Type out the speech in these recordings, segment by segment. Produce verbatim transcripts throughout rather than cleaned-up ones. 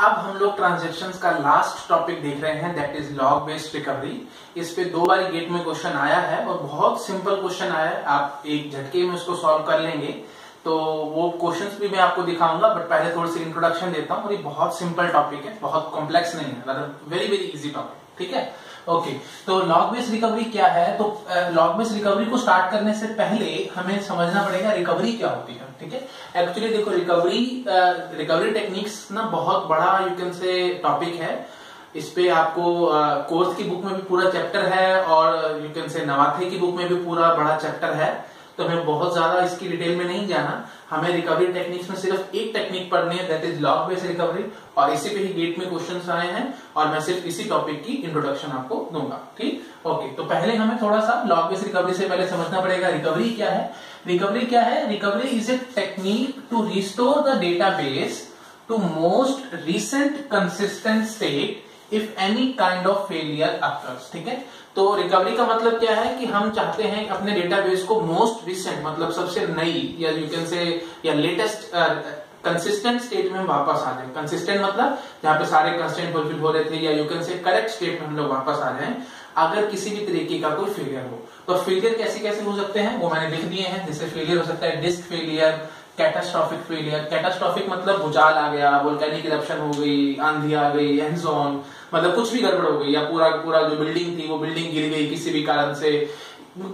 अब हम लोग ट्रांजेक्शन्स का लास्ट टॉपिक देख रहे हैं, that is log based recovery. इस पे दो बार गेट में क्वेश्चन आया है और बहुत सिंपल क्वेश्चन आया है, आप एक झटके में उसको सॉल्व कर लेंगे। तो वो क्वेश्चंस भी मैं आपको दिखाऊंगा, बट पहले थोड़ी सी इंट्रोडक्शन देता हूँ। और ये बहुत सिंपल टॉपिक है, बहुत कॉम्प्लेक्स नहीं है, वेरी वेरी इजी टॉपिक, ठीक है। ओके okay, तो लॉग बेस्ड रिकवरी क्या है? तो लॉग बेस्ड रिकवरी को स्टार्ट करने से पहले हमें समझना पड़ेगा रिकवरी क्या होती है, ठीक है। एक्चुअली देखो, रिकवरी रिकवरी टेक्निक्स ना बहुत बड़ा यू कैन से टॉपिक है। इस पे आपको कोर्स uh, की बुक में भी पूरा चैप्टर है और यू कैन से नवाथे की बुक में भी पूरा बड़ा चैप्टर है। तो हमें बहुत ज्यादा इसकी डिटेल में नहीं जाना, हमें रिकवरी टेक्निक्स में सिर्फ एक टेक्निक पढ़नी है, that is log based recovery. और इसी पे ही गेट में क्वेश्चंस आए हैं और मैं सिर्फ इसी टॉपिक की इंट्रोडक्शन आपको दूंगा, ठीक। ओके, तो पहले हमें थोड़ा सा लॉग बेस्ड रिकवरी से पहले समझना पड़ेगा रिकवरी क्या है। रिकवरी क्या है? Recovery is a technique to restore the database to most recent consistent state if any kind of failure occurs, ठीक है। तो रिकवरी का मतलब क्या है कि हम चाहते हैं अपने डेटाबेस को मोस्ट रिसेंट, मतलब सबसे नई या यू कैन से या लेटेस्ट कंसिस्टेंट स्टेट में हम वापस आ जाए। कंसिस्टेंट मतलब जहां पे सारे कंस्टेंट फुलफिल हो रहे थे, या you can say correct state में हम लोग वापस आ जाए अगर किसी भी तरीके का कोई फेलियर हो। तो फेलियर कैसे कैसे हो सकते हैं वो मैंने लिख दिए हैं। जैसे फेलियर हो सकता है disk failure, catastrophic failure. Catastrophic मतलब भूचाल आ गया, वोल्केनिक इरप्शन हो गई, आंधी आ गई, एंड ऑन, मतलब कुछ भी गड़बड़ हो गई, या पूरा पूरा जो बिल्डिंग थी वो बिल्डिंग गिर गई किसी भी कारण से,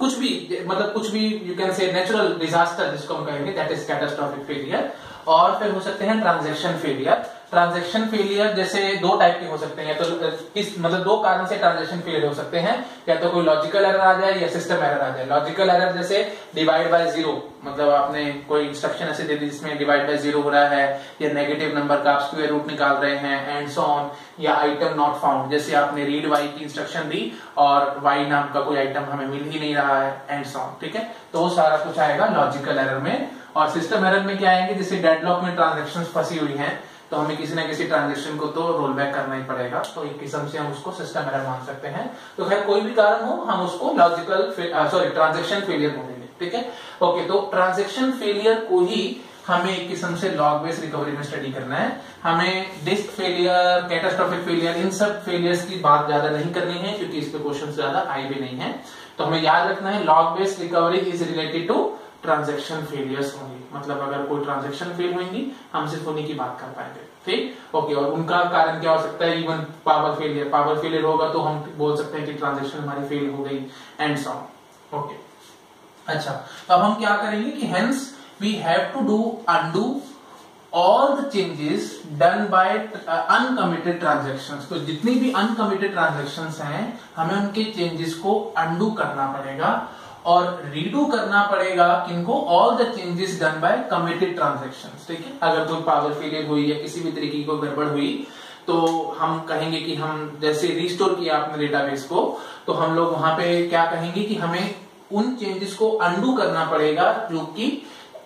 कुछ भी मतलब कुछ भी you can say natural disaster जिसको हम कहेंगे, दैट इज कैटास्ट्रॉफिक फेलियर। और फिर हो सकते हैं ट्रांजैक्शन फेलियर। ट्रांजैक्शन फेलियर जैसे दो टाइप के हो सकते हैं, या तो किस मतलब दो कारण से ट्रांजैक्शन फेलियर हो सकते हैं, या तो कोई लॉजिकल एरर आ जाए या सिस्टम एरर आ जाए। लॉजिकल एरर जैसे डिवाइड बाय जीरो, मतलब आपने कोई इंस्ट्रक्शन ऐसे दे दी जिसमें डिवाइड बाय जीरो हो रहा है, या नेगेटिव नंबर का आप स्क्वायर रूट निकाल रहे हैं, एंड सो ऑन। या आइटम नॉट फाउंड, जैसे आपने रीड वाई की इंस्ट्रक्शन दी और वाई नाम का कोई आइटम हमें मिल ही नहीं रहा है, एंड सो ऑन, ठीक है। तो सारा कुछ आएगा लॉजिकल एरर में। और सिस्टम एरर में क्या आएंगे? जैसे डेडलॉक में ट्रांजेक्शन फंसी हुई हैं, तो हमें किसी ना किसी ट्रांजेक्शन को तो रोल बैक करना ही पड़ेगा, तो एक किस्म से हम उसको सिस्टम एरर मान सकते हैं। तो खैर कोई भी कारण हो, हम उसको लॉजिकल सॉरी ट्रांजेक्शन फेलियर बोलेंगे, ठीक है। ओके, तो ट्रांजेक्शन फेलियर को ही हमें एक किस्म से लॉग बेस्ड रिकवरी में स्टडी करना है। हमें डिस्क फेलियर, कैटास्ट्रोफिक फेलियर, इन सब फेलियर्स की बात ज्यादा नहीं करनी है क्योंकि इस पे क्वेश्चन ज्यादा आए भी नहीं है। तो हमें याद रखना है log based recovery is related to transaction failures होंगी, मतलब अगर कोई ट्रांजैक्शन फेल होंगी हम सिर्फ उन्हीं की बात कर पाएंगे, ठीक। ओके, और उनका कारण क्या हो सकता है? Even power failure, power failure होगा तो हम बोल सकते हैं कि ट्रांजैक्शन हमारी फेल हो गई, एंड सो ऑन। ओके, अच्छा, तो अब हम क्या करेंगे कि hence we have to do undo all the changes done by uncommitted transactions. तो जितनी भी अनकमिटेड ट्रांजैक्शंस हैं हमें उनके चेंजेस को अनडू करना पड़ेगा और रीडू करना पड़ेगा किनको? All the changes done by committed transactions, ठीक है। अगर कोई पावर फेलियर हुई या किसी भी तरीके की कोई गड़बड़ हुई तो हम कहेंगे कि हम जैसे रिस्टोर किया आपने डेटाबेस को, तो हम लोग वहां पे क्या कहेंगे कि हमें उन चेंजेस को अंडू करना पड़ेगा जो कि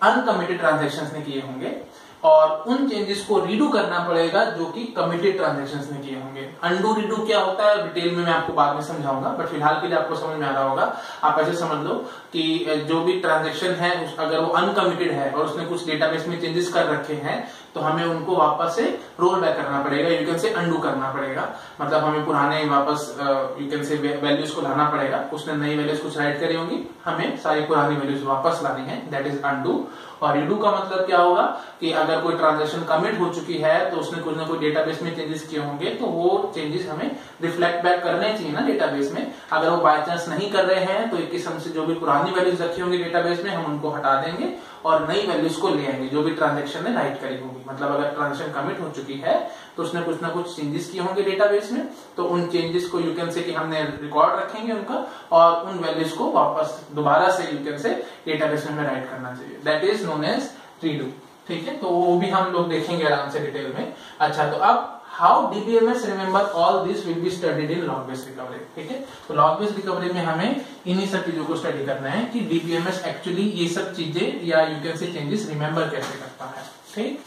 अनकमिटेड ट्रांजैक्शंस ने किए होंगे, और उन चेंजेस को रीडू करना पड़ेगा जो कि कमिटेड ट्रांजैक्शंस ने किए होंगे। अंडू रीडू क्या होता है डिटेल में मैं आपको बाद में समझाऊंगा, बट फिलहाल के लिए आपको समझ में आ रहा होगा। आप ऐसे समझ लो कि जो भी ट्रांजैक्शन है अगर वो अनकमिटेड है और उसने कुछ डेटाबेस में चेंजेस कर रखे हैं तो हमें उनको वापस से रोल बैक करना पड़ेगा, यू कैन से अंडू करना पड़ेगा, मतलब हमें पुराने वापस यू कैन से वैल्यूज को लाना पड़ेगा। उसने नई वैल्यूज कुछ राइट करी होंगी, हमें सारी पुरानी वैल्यूज वापस लानी है, दैट इज अंडू। और रीडू का मतलब क्या होगा कि अगर कोई ट्रांजैक्शन कमिट हो चुकी है तो उसने कुछ ना कुछ डेटाबेस में चेंजेस किए होंगे, तो वो चेंजेस हमें रिफ्लेक्ट बैक करने चाहिए ना डेटाबेस में। अगर वो बाय चांस नहीं कर रहे हैं तो एक किस्म से जो भी पुरानी वैल्यूज रखी होंगी डेटाबेस में हम उनको हटा देंगे और नई वैल्यूज को ले आएंगे जो भी ट्रांजैक्शन ने राइट करी होगी। मतलब अगर ट्रांजैक्शन कमिट हो चुकी है तो उसने कुछ ना कुछ चेंजेस किए होंगे डेटाबेस में, तो उन चेंजेस को यू कैन से कि हमने रिकॉर्ड रखेंगे उनका और उन वैल्यूज को वापस दोबारा से यू कैन से डेटाबेस में राइट करना चाहिए, that is known as redo, ठीक है। तो वो भी हम लोग देखेंगे आराम से डिटेल में। अच्छा, तो अब how DBMS remember all this will be studied in log based recovery, ठीक है। तो लॉग बेस्ड रिकवरी में हमें इन्हीं सब चीजों को स्टडी करना है कि डीबीएमएस एक्चुअली ये सब चीजें या you can say changes remember कैसे करता है, ठीक।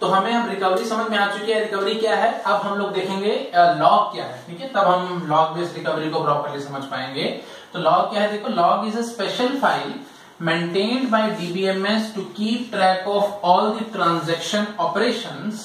तो हमें अब रिकवरी समझ में आ चुकी है, रिकवरी क्या है। अब हम लोग देखेंगे लॉग क्या है, ठीक है, तब हम लॉग बेस्ड रिकवरी को प्रॉपरली समझ पाएंगे। तो लॉग क्या है? देखो, log is a special file maintained by D B M S to keep track of all the transaction operations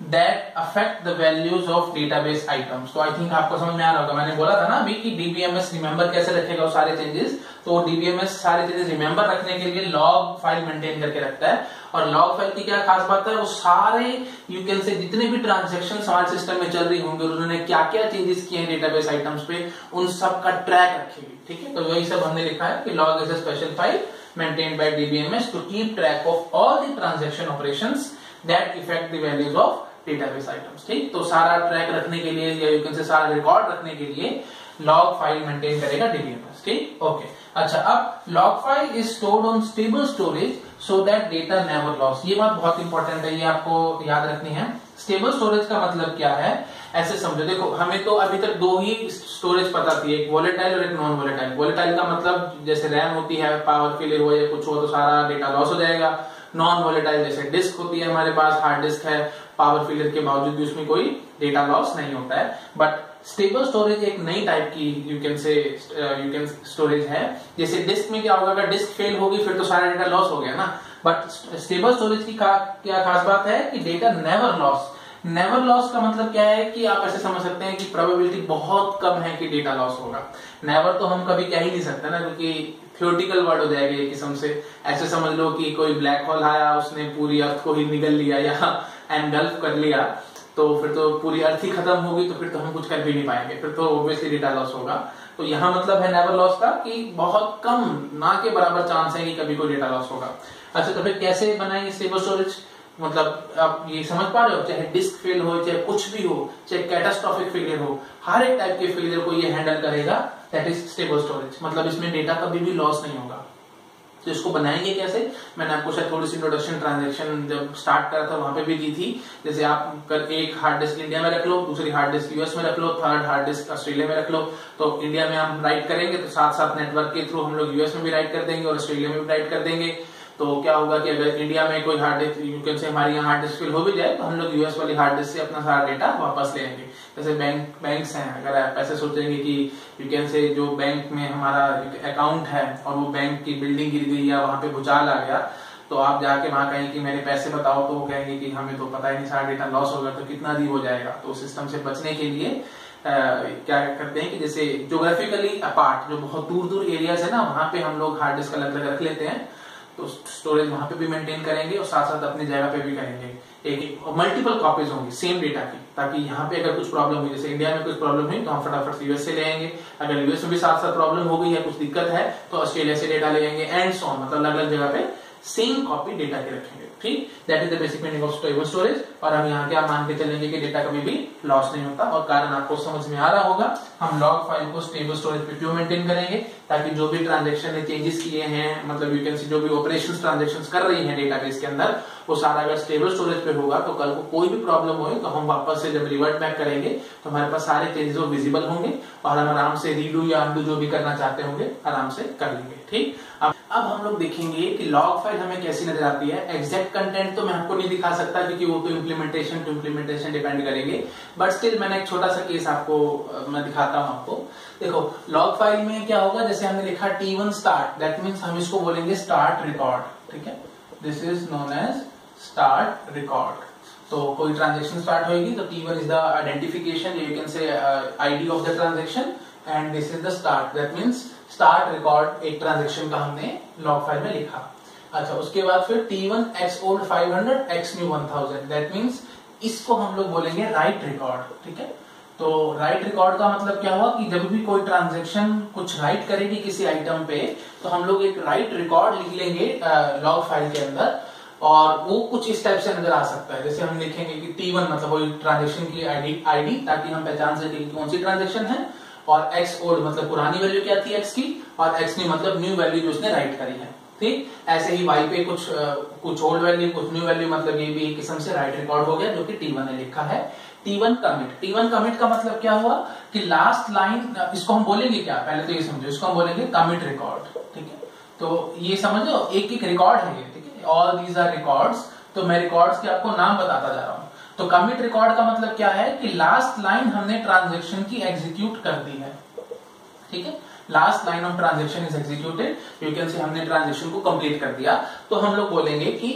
that affect the values of database items. तो I think आपको समझ में आ रहा होगा, मैंने बोला था ना अभी कि D B M S remember कैसे रखेगा वो सारे changes, तो D B M S सारे changes remember रखने के लिए log file maintain करके रखता है, और log file की क्या खास बात है, वो सारे you can say जितने भी transactions हमारे सिस्टम में चल रही होंगे, उन्होंने क्या क्या changes किए हैं database items पे, उन सब का track रखेगी, ठीक है। तो वही सब हमने लिखा है कि log is a special file maintained by D B M S to keep track of all the transaction operations that affect the values of database items, ठीक। तो सारा ट्रैक रखने के लिए या यू कैन से सारा रिकॉर्ड रखने के लिए log फाइल मेंटेन करेगा D B M S, ठीक, ओके। अच्छा, अब log file is stored on stable storage so that data never loss, ये बात बहुत इंपॉर्टेंट है, ये आपको याद रखनी है। स्टेबल स्टोरेज का मतलब क्या है, ऐसे समझो, देखो हमें तो अभी तक दो ही स्टोरेज पता थी, एक वोलेटाइल और एक नॉन वोलेटाइल। वोलेटाइल का मतलब जैसे रैम होती है, पावर फेलियर हो या कुछ हो तो सारा डेटा लॉस हो जाएगा। नॉन वोलेटाइल जैसे डिस्क होती है, हमारे पास हार्ड डिस्क है, पावर फेलियर के बावजूद भी उसमें कोई डेटा लॉस नहीं होता है। बट स्टेबल स्टोरेज एक नई टाइप की you can say you can storage है। जैसे डिस्क में क्या होगा, अगर डिस्क फेल होगी फिर तो सारा डेटा लॉस हो गया ना, बट स्टेबल स्टोरेज की क्या खास बात है कि data never loss. Never loss का मतलब क्या है कि आप ऐसे समझ सकते हैं कि प्रोबेबिलिटी बहुत कम है कि डेटा लॉस होगा। नेवर तो हम कभी कह ही नहीं सकते ना, क्योंकि थियोटिकल वर्ड हो जाएगा ये किस्म से। ऐसे समझ लो कि कोई ब्लैक होल आया, उसने पूरी अर्थ को ही निगल लिया या एनगल्फ कर लिया, तो फिर तो पूरी अर्थ ही खत्म होगी, तो फिर तो हम कुछ कर भी नहीं पाएंगे, फिर तो ऑब्वियसली डेटा लॉस होगा। तो यहाँ मतलब है नेवर लॉस का कि बहुत कम, ना के बराबर चांस है कि कभी कोई डेटा लॉस होगा। अच्छा, तो फिर कैसे बनाएंगे स्टेबल स्टोरेज, मतलब आप ये समझ पा रहे हो, चाहे डिस्क फेल हो, चाहे कुछ भी हो, चाहे कैटास्ट्रोफिक फेलियर हो, हर एक टाइप के फेलियर को ये हैंडल करेगा, दैट इज स्टेबल स्टोरेज, मतलब इसमें डेटा कभी भी लॉस नहीं होगा। तो इसको बनाएंगे कैसे, मैंने आपको शायद थोड़ी सी इंट्रोडक्शन ट्रांजैक्शन जब स्टार्ट करा था वहां पे भी दी थी। जैसे आप कर एक हार्ड डिस्क इंडिया में रख लो, दूसरी हार्ड डिस्क यूएस में रख लो, थर्ड हार्ड डिस्क ऑस्ट्रेलिया में रख लो। तो इंडिया में हम राइट करेंगे तो साथ साथ नेटवर्क के थ्रू हम लोग यूएस में भी राइट कर देंगे और ऑस्ट्रेलिया में भी राइट कर देंगे। तो क्या होगा कि अगर इंडिया में कोई हार्ड डिस्क यू कैन से हमारे यहाँ हार्ड डिस्क फिल हो भी जाए तो हम लोग यूएस वाली हार्ड डिस्क से अपना सारा डेटा वापस ले आएंगे। जैसे बैंक बैंक्स हैं, अगर आप ऐसे सोचेंगे कि यू कैन से जो बैंक में हमारा अकाउंट है और वो बैंक की बिल्डिंग गिर गई या वहाँ पे भूचाल आ गया, तो आप जाके वहां कहें कि मेरे पैसे बताओ, तो वो कहेंगे कि हमें तो पता ही नहीं, सारा डेटा लॉस होगा, तो कितना दी हो जाएगा। तो सिस्टम से बचने के लिए आ, क्या करते हैं कि जैसे ज्योग्राफिकली अपार्ट, जो बहुत दूर दूर एरियाज है ना, वहाँ पे हम लोग हार्ड डिस्क अलग अलग रख लेते हैं, तो स्टोरेज वहां पे भी मेंटेन करेंगे और साथ साथ अपनी जगह पे भी करेंगे। एक एक मल्टीपल कॉपीज होंगी सेम डेटा की, ताकि यहाँ पे अगर कुछ प्रॉब्लम हुई, जैसे इंडिया में कुछ प्रॉब्लम हुई तो हम फटाफट यूएस से ले आएंगे, अगर यूएस में भी साथ साथ प्रॉब्लम हो गई या कुछ दिक्कत है तो ऑस्ट्रेलिया से डेटा ले आएंगे, एंड सो ऑन, मतलब अलग अलग जगह पे सेम कॉपी डेटा के रखेंगे, ठीक। That is the basic meaning of stable storage. और हम यहाँ क्या मान के चलेंगे कि डेटा कभी भी लॉस नहीं होता, और कारण आपको समझ में आ रहा होगा, हम लॉग फाइल को स्टेबल स्टोरेज पे क्यों मेंटेन करेंगे, ताकि जो भी ट्रांजेक्शन ने चेंजेस किए हैं, मतलब यू कैन सी जो भी ऑपरेशंस ट्रांजेक्शंस कर रही हैं डेटाबेस के अंदर, वो सारा अगर स्टेबल स्टोरेज पे होगा तो कल को कोई भी प्रॉब्लम हो तो हम वापस से जब रिवर्ट बैक करेंगे तो हमारे पास सारे चेंजेस विजिबल होंगे और हम आराम से रीडू या अनडू जो भी करना चाहते होंगे आराम से कर लेंगे, ठीक। अब अब हम लोग देखेंगे कि लॉग फाइल हमें कैसी नजर आती है। एग्जैक्ट कंटेंट तो मैं आपको नहीं दिखा सकता क्योंकि वो तो इम्प्लीमेंटेशन टू इम्प्लीमेंटेशन डिपेंड करेंगे, बट स्टिल मैंने एक छोटा सा केस आपको मैं दिखाता हूं आपको। देखो लॉग फाइल में क्या होगा, जैसे हमने लिखा T one start, that means हम इसको बोलेंगे स्टार्ट रिकॉर्ड, ठीक है, this is known as start record. तो कोई ट्रांजेक्शन स्टार्ट होगी तो T one is the identification, you can say ID of the transaction, and this is the start, that means start record एक transaction का हमने log file में लिखा। अच्छा, उसके बाद फिर T one x old five hundred x new one thousand, that means इसको हम लोग बोलेंगे राइट रिकॉर्ड, ठीक है। तो राइट रिकॉर्ड का मतलब क्या हुआ कि जब भी कोई ट्रांजैक्शन कुछ राइट करेगी किसी आइटम पे तो हम लोग एक राइट रिकॉर्ड लिख लेंगे लॉग फाइल के अंदर, और वो कुछ इस टाइप से नजर आ सकता है। जैसे हम लिखेंगे कि T वन मतलब वही ट्रांजेक्शन की आईडी आईडी ताकि हम पहचान सके कि कौन सी ट्रांजेक्शन है, और x old मतलब पुरानी वैल्यू क्या थी x की, और x new मतलब न्यू वैल्यू जो उसने राइट करी है, ठीक। ऐसे ही वाई पे कुछ कुछ ओल्ड वैल्यू कुछ न्यू वैल्यू, मतलब ये भी एक किस्म से राइट रिकॉर्ड हो गया जो कि T वन ने लिखा है। T one commit, T one commit का मतलब क्या हुआ कि लास्ट लाइन, इसको हम बोलेंगे क्या, पहले तो ये समझो, इसको हम बोलेंगे कमिट रिकॉर्ड, ठीक है। तो ये समझो एक एक रिकॉर्ड है ये, ठीक है, ऑल दीज आर रिकॉर्ड्स। तो मैं रिकॉर्ड्स के आपको नाम बताता जा रहा हूँ। तो कमिट रिकॉर्ड का मतलब क्या है कि लास्ट लाइन हमने ट्रांजेक्शन की एग्जीक्यूट कर दी है, ठीक है, last line of transaction is executed, you can say हमने ट्रांजेक्शन को कंप्लीट कर दिया, तो हम लोग बोलेंगे कि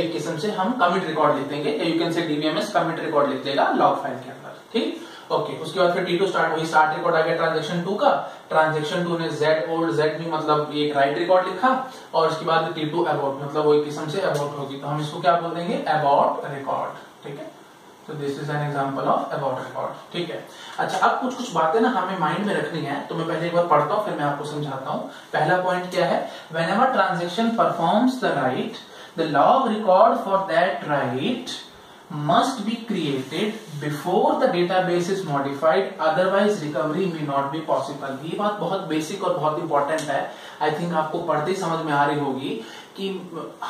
एक किस्म से हम कमिट रिकॉर्ड लिख देंगे, you can say DBMS commit record लिख देगा लॉग फाइल के अंदर, ठीक। ओके okay, उसके बाद फिर डी टू स्टार्ट हुई, साठ रिकॉर्ड आ गया ट्रांजेक्शन टू का। ट्रांजेक्शन टू ने Z ओल्ड Z न्यू मतलब एक राइट रिकॉर्ड लिखा, और उसके बाद टी टू अबाउट मतलब वही किस्म से अबाउट होगी, तो हम इसको क्या बोल देंगे अबाउट रिकॉर्ड, ठीक है। तो this is an example of about record, ठीक है। अच्छा, अब कुछ कुछ बातें ना हमें माइंड में रखनी है, तो मैं पहले एक बार पढ़ता हूँ फिर मैं आपको समझाता हूँ। पहला पॉइंट क्या है, whenever transaction performs the write the log record for that write must be created before the database is modified, otherwise recovery may not be possible। ये बात बहुत बेसिक और बहुत इंपॉर्टेंट है, आई थिंक आपको पढ़ते ही समझ में आ रही होगी कि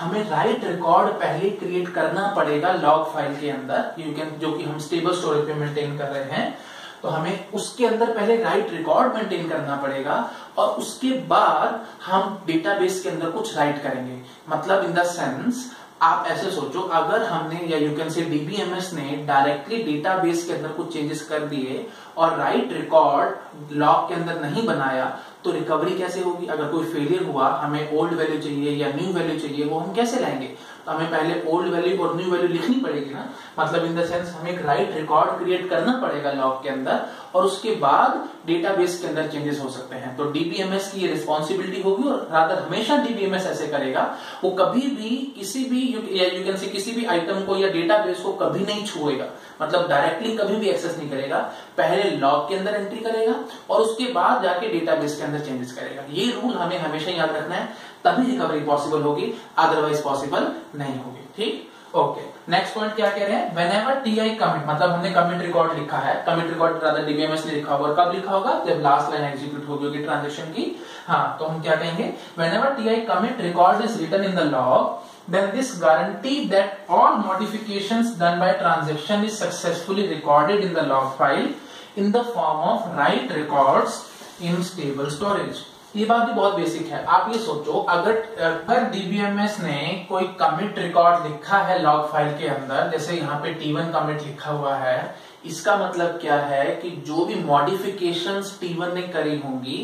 हमें राइट रिकॉर्ड पहले क्रिएट करना पड़ेगा लॉग फाइल के अंदर, यू कैन, जो कि हम स्टेबल स्टोरेज पे मेंटेन कर रहे हैं, तो हमें उसके अंदर पहले राइट रिकॉर्ड मेंटेन करना पड़ेगा और उसके बाद हम डेटाबेस के अंदर कुछ राइट करेंगे। मतलब इन द सेंस, आप ऐसे सोचो, अगर हमने या यू कैन से डीबीएमएस ने डायरेक्टली डेटाबेस के अंदर कुछ चेंजेस कर दिए और राइट रिकॉर्ड लॉग के अंदर नहीं बनाया, तो रिकवरी कैसे होगी? अगर कोई फेलियर हुआ, हमें ओल्ड वैल्यू चाहिए या न्यू वैल्यू चाहिए, वो हम कैसे लाएंगे? तो हमें पहले ओल्ड वैल्यू और न्यू वैल्यू लिखनी पड़ेगी ना। मतलब इन द सेंस हमें एक राइट रिकॉर्ड क्रिएट करना पड़ेगा लॉग के अंदर और उसके बाद डेटाबेस के अंदर चेंजेस हो सकते हैं। तो डीबीएमएस की ये रिस्पॉन्सिबिलिटी होगी, और रादर हमेशा डीबीएमएस ऐसे करेगा, वो कभी भी किसी भी या यू कैन से किसी भी आइटम को या डेटाबेस को कभी नहीं छुएगा, मतलब डायरेक्टली कभी भी एक्सेस नहीं करेगा। पहले लॉग के अंदर एंट्री करेगा और उसके बाद जाके डेटाबेस के अंदर चेंजेस करेगा। ये रूल हमें हमेशा याद रखना है, तभी रिकवरी पॉसिबल होगी, अदरवाइज पॉसिबल नहीं होगी, ठीक। ओके, नेक्स्ट पॉइंट क्या कह रहे हैं, व्हेनेवर टीआई कमिट, मतलब हमने कमिट रिकॉर्ड लिखा है, कमिट रिकॉर्ड रादर डीबीएमएस ने लिखा होगा, कब लिखा होगा? जब लास्ट लाइन एग्जीक्यूट होगी होगी ट्रांजैक्शन की, हाँ, तो हम क्या कहेंगे, whenever TI commit record is written in the log then this guarantee that all modifications done by transaction is successfully recorded in the log file in the form of write records in stable storage. ये बात भी बहुत basic है। आप ये सोचो, अगर अगर डीबीएमएस ने कोई कमिट रिकॉर्ड लिखा है लॉग फाइल के अंदर, जैसे यहाँ पे टी वन कमिट लिखा हुआ है, इसका मतलब क्या है कि जो भी मॉडिफिकेशंस टी वन ने करी होंगी,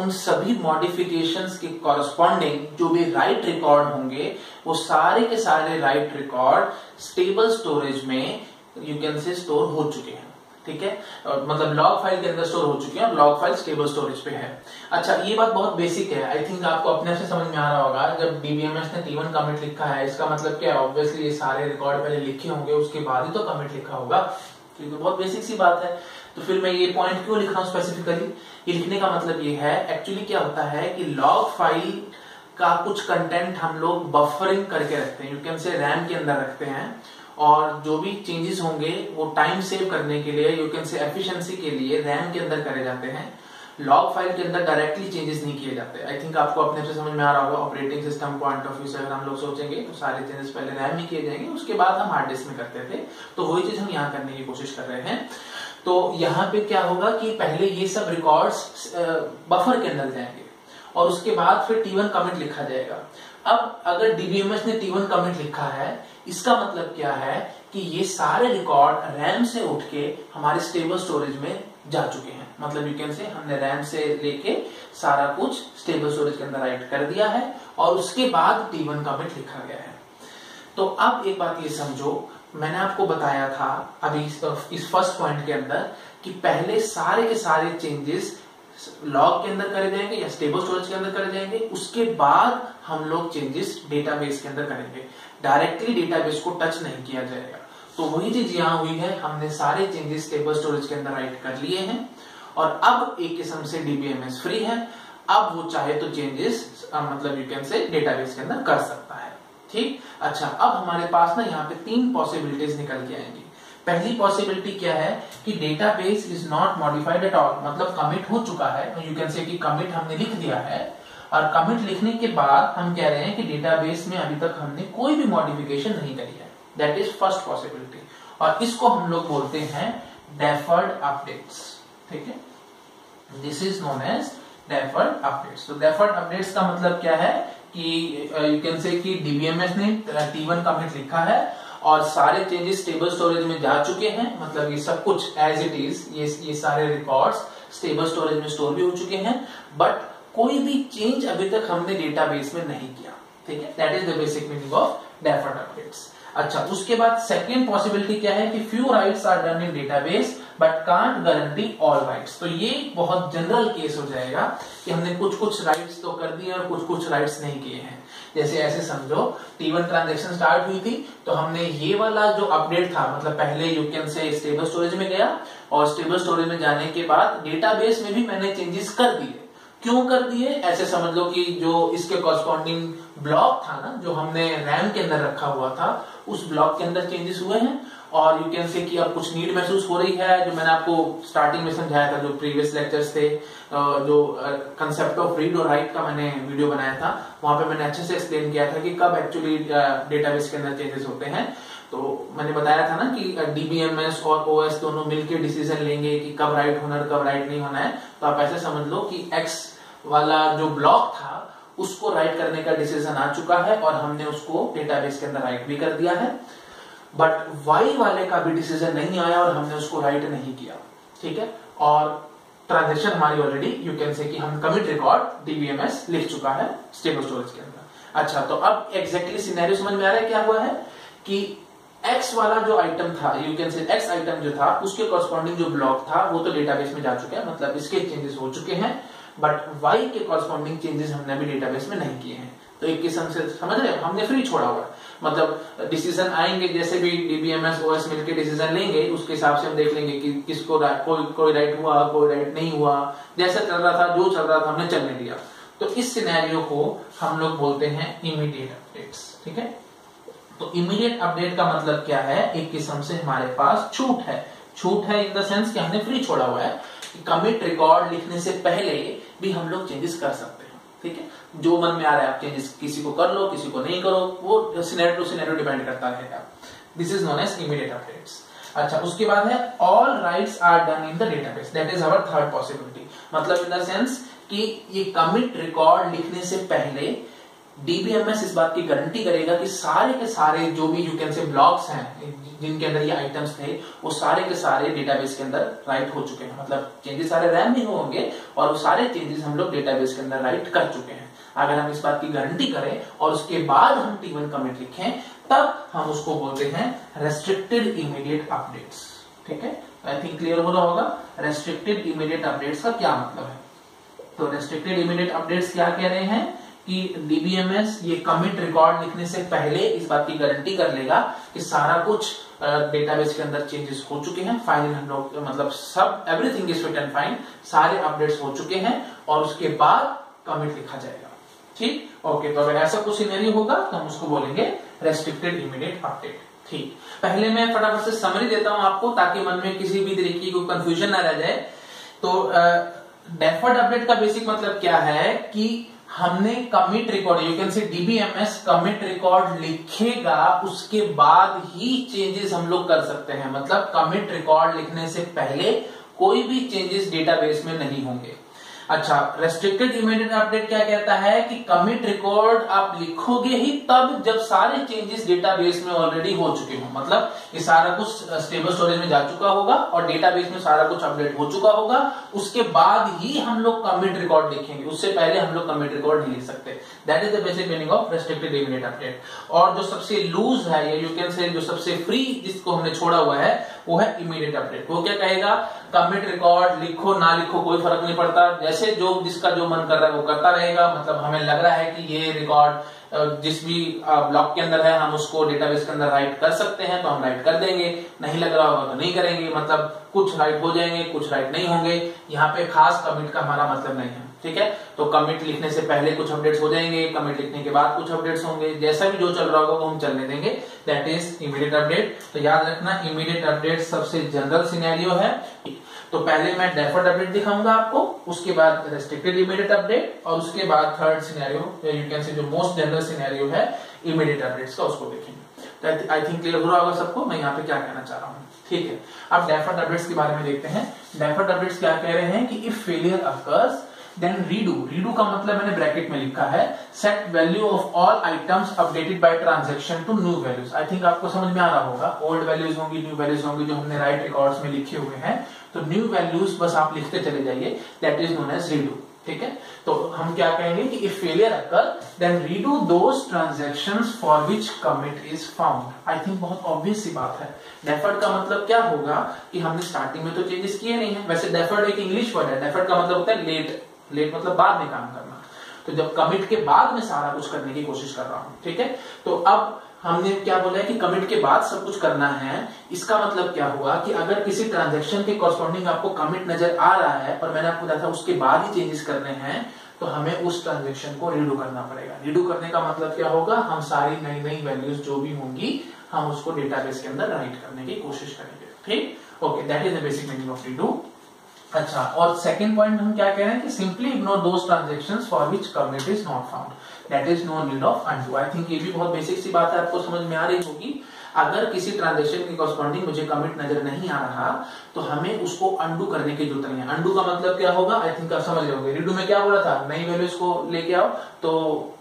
उन सभी मॉडिफिकेशंस के कॉरस्पॉन्डिंग जो भी राइट रिकॉर्ड होंगे, वो सारे के सारे राइट रिकॉर्ड स्टेबल स्टोरेज में यू कैन से स्टोर हो चुके हैं, ठीक है। और मतलब लॉग फाइल के अंदर स्टोर हो चुके हैं और लॉग फाइल स्टेबल स्टोरेज पे है। अच्छा, ये बात बहुत बेसिक है, आई थिंक आपको अपने आप से समझ में आ रहा होगा। जब डीबीएमएस ने टी वन कमिट लिखा है, इसका मतलब क्या है? ऑब्वियसली ये सारे रिकॉर्ड पहले लिखे होंगे, उसके बाद ही तो कमिट लिखा होगा, ठीक है। बहुत बेसिक सी बात है। तो फिर मैं ये पॉइंट क्यों लिख रहा हूँ स्पेसिफिकली, ये लिखने का मतलब ये है, एक्चुअली क्या होता है कि लॉग फाइल का कुछ कंटेंट हम लोग बफरिंग करके रखते हैं, यू कैन से रैम के अंदर रखते हैं, और जो भी चेंजेस होंगे वो टाइम सेव करने के लिए, यू कैन से एफिशिएंसी के लिए रैम के अंदर करे जाते हैं। लॉग फाइल के अंदर डायरेक्टली चेंजेस नहीं किए जाते। आई थिंक आपको अपने से समझ में आ रहा होगा, operating system point of view से अगर हम लोग सोचेंगे तो सारे चेंजेस पहले रैम में किए जाएंगे, उसके बाद हम हार्ड डिस्क में करते थे, तो वही चीज हम यहाँ करने की कोशिश कर रहे हैं। तो यहाँ पे क्या होगा कि पहले ये सब रिकॉर्ड्स बफर के अंदर जाएंगे और उसके बाद फिर टी वन कमिट लिखा जाएगा। अब अगर डीबीएमएस ने टी वन कमिट लिखा है, इसका मतलब क्या है कि ये सारे रिकॉर्ड रैम से उठ के हमारे स्टेबल स्टोरेज में जा चुके हैं। मतलब यू कैन से हमने रैम से लेके सारा कुछ स्टेबल स्टोरेज के अंदर राइट कर दिया है और उसके बाद टी वन कमिट लिखा गया है। तो अब एक बात ये समझो, मैंने आपको बताया था अभी इस फर्स्ट पॉइंट के अंदर कि पहले सारे के सारे चेंजेस लॉग के अंदर करे जाएंगे या स्टेबल स्टोरेज के अंदर करे जाएंगे, उसके बाद हम लोग चेंजेस डेटाबेस के अंदर करेंगे, डायरेक्टली डेटाबेस को टच नहीं किया जाएगा। तो वही चीज यहाँ हुई है, हमने सारे चेंजेस स्टेबल स्टोरेज के अंदर राइट कर लिए हैं और अब एक किस्म से डीबीएमएस फ्री है। अब वो चाहे तो चेंजेस मतलब यू कैन से डेटाबेस के अंदर कर सकता है, ठीक। अच्छा, अब हमारे पास ना यहाँ पे तीन पॉसिबिलिटीज निकल के आएंगी। पहली पॉसिबिलिटी क्या है कि database is not modified at all, मतलब कमिट हो चुका है, यू कैन से कि कमिट हमने लिख दिया है और कमिट लिखने के बाद हम कह रहे हैं कि डेटाबेस में अभी तक हमने कोई भी मॉडिफिकेशन नहीं करी है, दैट इज फर्स्ट पॉसिबिलिटी, और इसको हम लोग बोलते हैं डेफर्ड अपडेट्स, ठीक है। This is known as deferred updates. तो डेफर्ड अपडेट्स का मतलब क्या है कि यू कैन से कि डीबीएमएस ने टी वन कमिट लिखा है और सारे चेंजेस स्टेबल स्टोरेज में जा चुके हैं, मतलब ये सब कुछ एज इट इज, ये ये सारे रिकॉर्ड्स स्टेबल स्टोरेज में स्टोर भी हो चुके हैं, बट कोई भी चेंज अभी तक हमने डेटाबेस में नहीं किया, ठीक है। That is the basic meaning of deferred updates. अच्छा, उसके बाद सेकेंड पॉसिबिलिटी क्या है कि few writes are done in database but can't guarantee all writes. तो ये बहुत जनरल केस हो जाएगा कि हमने कुछ कुछ राइट्स तो कर दिए और कुछ कुछ राइट्स नहीं किए हैं। जैसे ऐसे समझो टी वन ट्रांजैक्शन स्टार्ट हुई थी तो हमने ये वाला जो अपडेट था, मतलब पहले you can say stable storage में गया और स्टेबल स्टोरेज में जाने के बाद डेटाबेस में भी मैंने चेंजेस कर दिए। क्यों कर दिए? ऐसे समझ लो कि जो इसके कॉरस्पॉन्डिंग ब्लॉक था ना, जो हमने रैम के अंदर रखा हुआ था, उस ब्लॉक के अंदर चेंजेस हुए हैं और यू कैन से कि अब कुछ नीड महसूस हो रही है। जो मैंने आपको स्टार्टिंग में समझाया था, जो प्रीवियस लेक्चर्स थे, जो कंसेप्ट ऑफ रीड और राइट का मैंने वीडियो बनाया था, वहां पे मैंने अच्छे से एक्सप्लेन किया था कि कब एक्चुअली डेटाबेस के अंदर चेंजेस होते हैं। तो मैंने बताया था ना कि डीबीएमएस और ओएस दोनों मिलकर डिसीजन लेंगे कि कब राइट होना है कब राइट नहीं होना है। तो आप ऐसे समझ लो कि एक्स वाला जो ब्लॉक था उसको राइट करने का डिसीजन आ चुका है और हमने उसको डेटाबेस के अंदर राइट भी कर दिया है, बट वाई वाले का भी डिसीजन नहीं आया और हमने उसको राइट नहीं किया। ठीक है, और ट्रांजेक्शन हमारी ऑलरेडी यू कैन से कि हम कमिट रिकॉर्ड डीबीएमएस लिख चुका है स्टेबल स्टोरेज के अंदर। अच्छा, तो अब एग्जैक्टली सिनेरियो समझ में आ रहा है क्या हुआ है कि एक्स वाला जो आइटम था, you can say x item जो था उसके कॉरस्पॉन्डिंग जो ब्लॉक था वो तो डेटाबेस में जा चुके हैं, मतलब इसके चेंजेस हो चुके हैं, बट वाई के कॉरस्पॉन्डिंग चेंजेस हमने अभी डेटाबेस में नहीं किए हैं। तो एक किस्म से समझ रहे हो, हमने फ्री छोड़ा हुआ, मतलब डिसीजन आएंगे जैसे भी डीबीएमएस ओएस मिलकर डिसीजन लेंगे, उसके हिसाब से हम देख लेंगे कि किसको कोई कोई राइट हुआ कोई राइट नहीं हुआ, जैसा चल रहा था जो चल रहा था हमने चलने दिया। तो इस सिनेरियो को हम लोग बोलते हैं इमीडिएट अपडेट्स। ठीक है, तो इमीडिएट अपडेट का मतलब क्या है? एक किस्म से हमारे पास छूट है, छूट है इन द सेंस कि हमने फ्री छोड़ा हुआ है कि कमिट रिकॉर्ड लिखने से पहले भी हम लोग चेंजेस कर सकते हैं। ठीक है, जो मन में आ रहा है आप चेंजेस किसी को कर लो किसी को नहीं करो, वो सिनेरियो टू सिनेरियो डिपेंड करता रहेगा। This is known as immediate updates. अच्छा, उसके बाद है all writes are done in the database, that is our third possibility. मतलब इन द सेंस कि ये कमिट रिकॉर्ड लिखने से पहले डीबीएमएस इस बात की गारंटी करेगा कि सारे के सारे जो भी यू कैन से ब्लॉक्स हैं जिनके अंदर ये आइटम्स थे वो सारे के सारे डेटाबेस के अंदर राइट हो चुके हैं, मतलब चेंजेस सारे रैम में होंगे और वो सारे चेंजेस हम लोग डेटाबेस के अंदर राइट कर चुके हैं। अगर हम इस बात की गारंटी करें और उसके बाद हम टी वन कमिट लिखें तब हम उसको बोलते हैं रेस्ट्रिक्टेड इमीडिएट अपडेट्स। ठीक है, आई थिंक क्लियर हो रहा होगा रेस्ट्रिक्टेड इमीडिएट अपडेट्स का क्या मतलब है। तो रेस्ट्रिक्टेड इमीडिएट अपडेट्स क्या कह रहे हैं कि डीबीएमएस ये कमिट रिकॉर्ड लिखने से पहले इस बात की गारंटी कर लेगा कि सारा कुछ डेटाबेस के अंदर चेंजेस हो चुके हैं, फाइनल हम लोग मतलब सब everything is fit and fine, सारे अपडेट्स हो चुके हैं और उसके बाद कमिट लिखा जाएगा। ठीक, ओके, तो अगर ऐसा कुछ सिनेरियो होगा तो हम उसको बोलेंगे रेस्ट्रिक्टेड इमीडिएट अपडेट। ठीक, पहले मैं फटाफट से समरी देता हूं आपको ताकि मन में किसी भी तरीके की कोई कंफ्यूजन ना रह जाए। तो डेफर्ड अपडेट का बेसिक मतलब क्या है कि हमने commit record you can say DBMS commit record लिखेगा उसके बाद ही चेंजेस हम लोग कर सकते हैं, मतलब कमिट रिकॉर्ड लिखने से पहले कोई भी चेंजेस डेटाबेस में नहीं होंगे। अच्छा, रेस्ट्रिक्टेड इमीडिएट अपडेट क्या कहता है कि कमिट रिकॉर्ड आप लिखोगे ही तब जब सारे चेंजेस डेटाबेस में ऑलरेडी हो चुके हों, मतलब ये सारा कुछ स्टेबल स्टोरेज में जा चुका होगा और डेटाबेस में सारा कुछ अपडेट हो चुका होगा, उसके बाद ही हम लोग कमिट रिकॉर्ड लिखेंगे, उससे पहले हम लोग कमिट रिकॉर्ड नहीं लिख सकते। That is the basic meaning of restricted immediate update. और जो सबसे लूज है या यू कैन से जो सबसे फ्री जिसको हमने छोड़ा हुआ है वो है इमीडिएट अपडेट। वो क्या कहेगा, कमिट रिकॉर्ड लिखो ना लिखो कोई फर्क नहीं पड़ता, जैसे जो जिसका जो मन कर रहा है वो करता रहेगा, मतलब हमें लग रहा है कि ये रिकॉर्ड जिस भी ब्लॉक के अंदर है हम उसको डेटाबेस के अंदर राइट कर सकते हैं तो हम राइट कर देंगे, नहीं लग रहा होगा तो नहीं करेंगे, मतलब कुछ राइट हो जाएंगे कुछ राइट नहीं होंगे, यहाँ पे खास कमिट का हमारा मतलब नहीं है। ठीक है, तो कमिट लिखने से पहले कुछ अपडेट्स हो जाएंगे, कमिट लिखने के बाद कुछ अपडेट्स होंगे, जैसा भी जो चल रहा होगा वो हम चलने देंगे, दैट इज इमीडिएट अपडेट। तो याद रखना इमीडिएट अपडेट सबसे जनरल सिनेरियो है। तो पहले मैं डेफर्ड अपडेट दिखाऊंगा आपको, उसके बाद रेस्ट्रिक्टेड इमीडिएट अपडेट और उसके बाद third scenario you can say जो मोस्ट जनरल सिनेरियो है इमीडिएट अपडेट्स का, उसको देखेंगे। आई थिंक क्लियर हो रहा होगा सबको मैं यहाँ पे क्या कहना चाह रहा हूँ। ठीक है, अब डेफर्ड अपडेट्स के बारे में देखते हैं। डेफर्ड अपडेट्स क्या कह रहे हैं कि if failure occurs then redo, redo का मतलब मैंने ब्रैकेट में लिखा है set value of all items updated by transaction to new values. I think आपको समझ में आ रहा होगा, ओल्ड वैल्यूज होंगी न्यू वैल्यूज होंगी जो हमने राइट रिकॉर्ड्स में लिखे हुए हैं, तो न्यू वैल्यूज बस आप लिखते चले जाइए, that is known as redo. ठीक है, तो हम क्या कहेंगे कि if failure occur then redo those transactions for which commit is found. I think बहुत ऑब्वियस सी बात है। डेफर्ड का मतलब क्या होगा कि हमने स्टार्टिंग में तो चेंजेस किए नहीं है। वैसे डेफर्ड एक इंग्लिश वर्ड है, डेफर्ड का मतलब होता है लेट, लेट मतलब बाद में काम करना। तो जब कमिट के बाद में सारा कुछ करने की कोशिश कर रहा हूं, ठीक है, तो अब हमने क्या बोला है कि कमिट के बाद सब कुछ करना है। इसका मतलब क्या हुआ कि अगर किसी ट्रांजैक्शन के कॉरस्पॉन्डिंग आपको कमिट नजर आ रहा है और मैंने आपको बताया था उसके बाद ही चेंजेस करने हैं, तो हमें उस ट्रांजैक्शन को रीडू करना पड़ेगा। रीडू करने का मतलब क्या होगा, हम सारी नई नई वैल्यूज जो भी होंगी हम उसको डेटाबेस के अंदर राइट करने की कोशिश करेंगे। ठीक, okay, that is the basic meaning of redo. अच्छा, और सेकेंड पॉइंट हम क्या कह रहे हैं कि simply ignore those transactions for which commit is not found, that is no need of undo. I think ये भी बहुत बेसिक सी बात है, आपको समझ में आ रही होगी। अगर किसी ट्रांजैक्शन की कॉरस्पॉन्डिंग मुझे कमिट नजर नहीं आ रहा तो हमें उसको अंडू करने की जरूरत नहीं है। अंडू का मतलब क्या होगा, आई थिंक आप समझ जाओगे। रीडू में क्या बोला था, नई वैल्यूज को लेके आओ, तो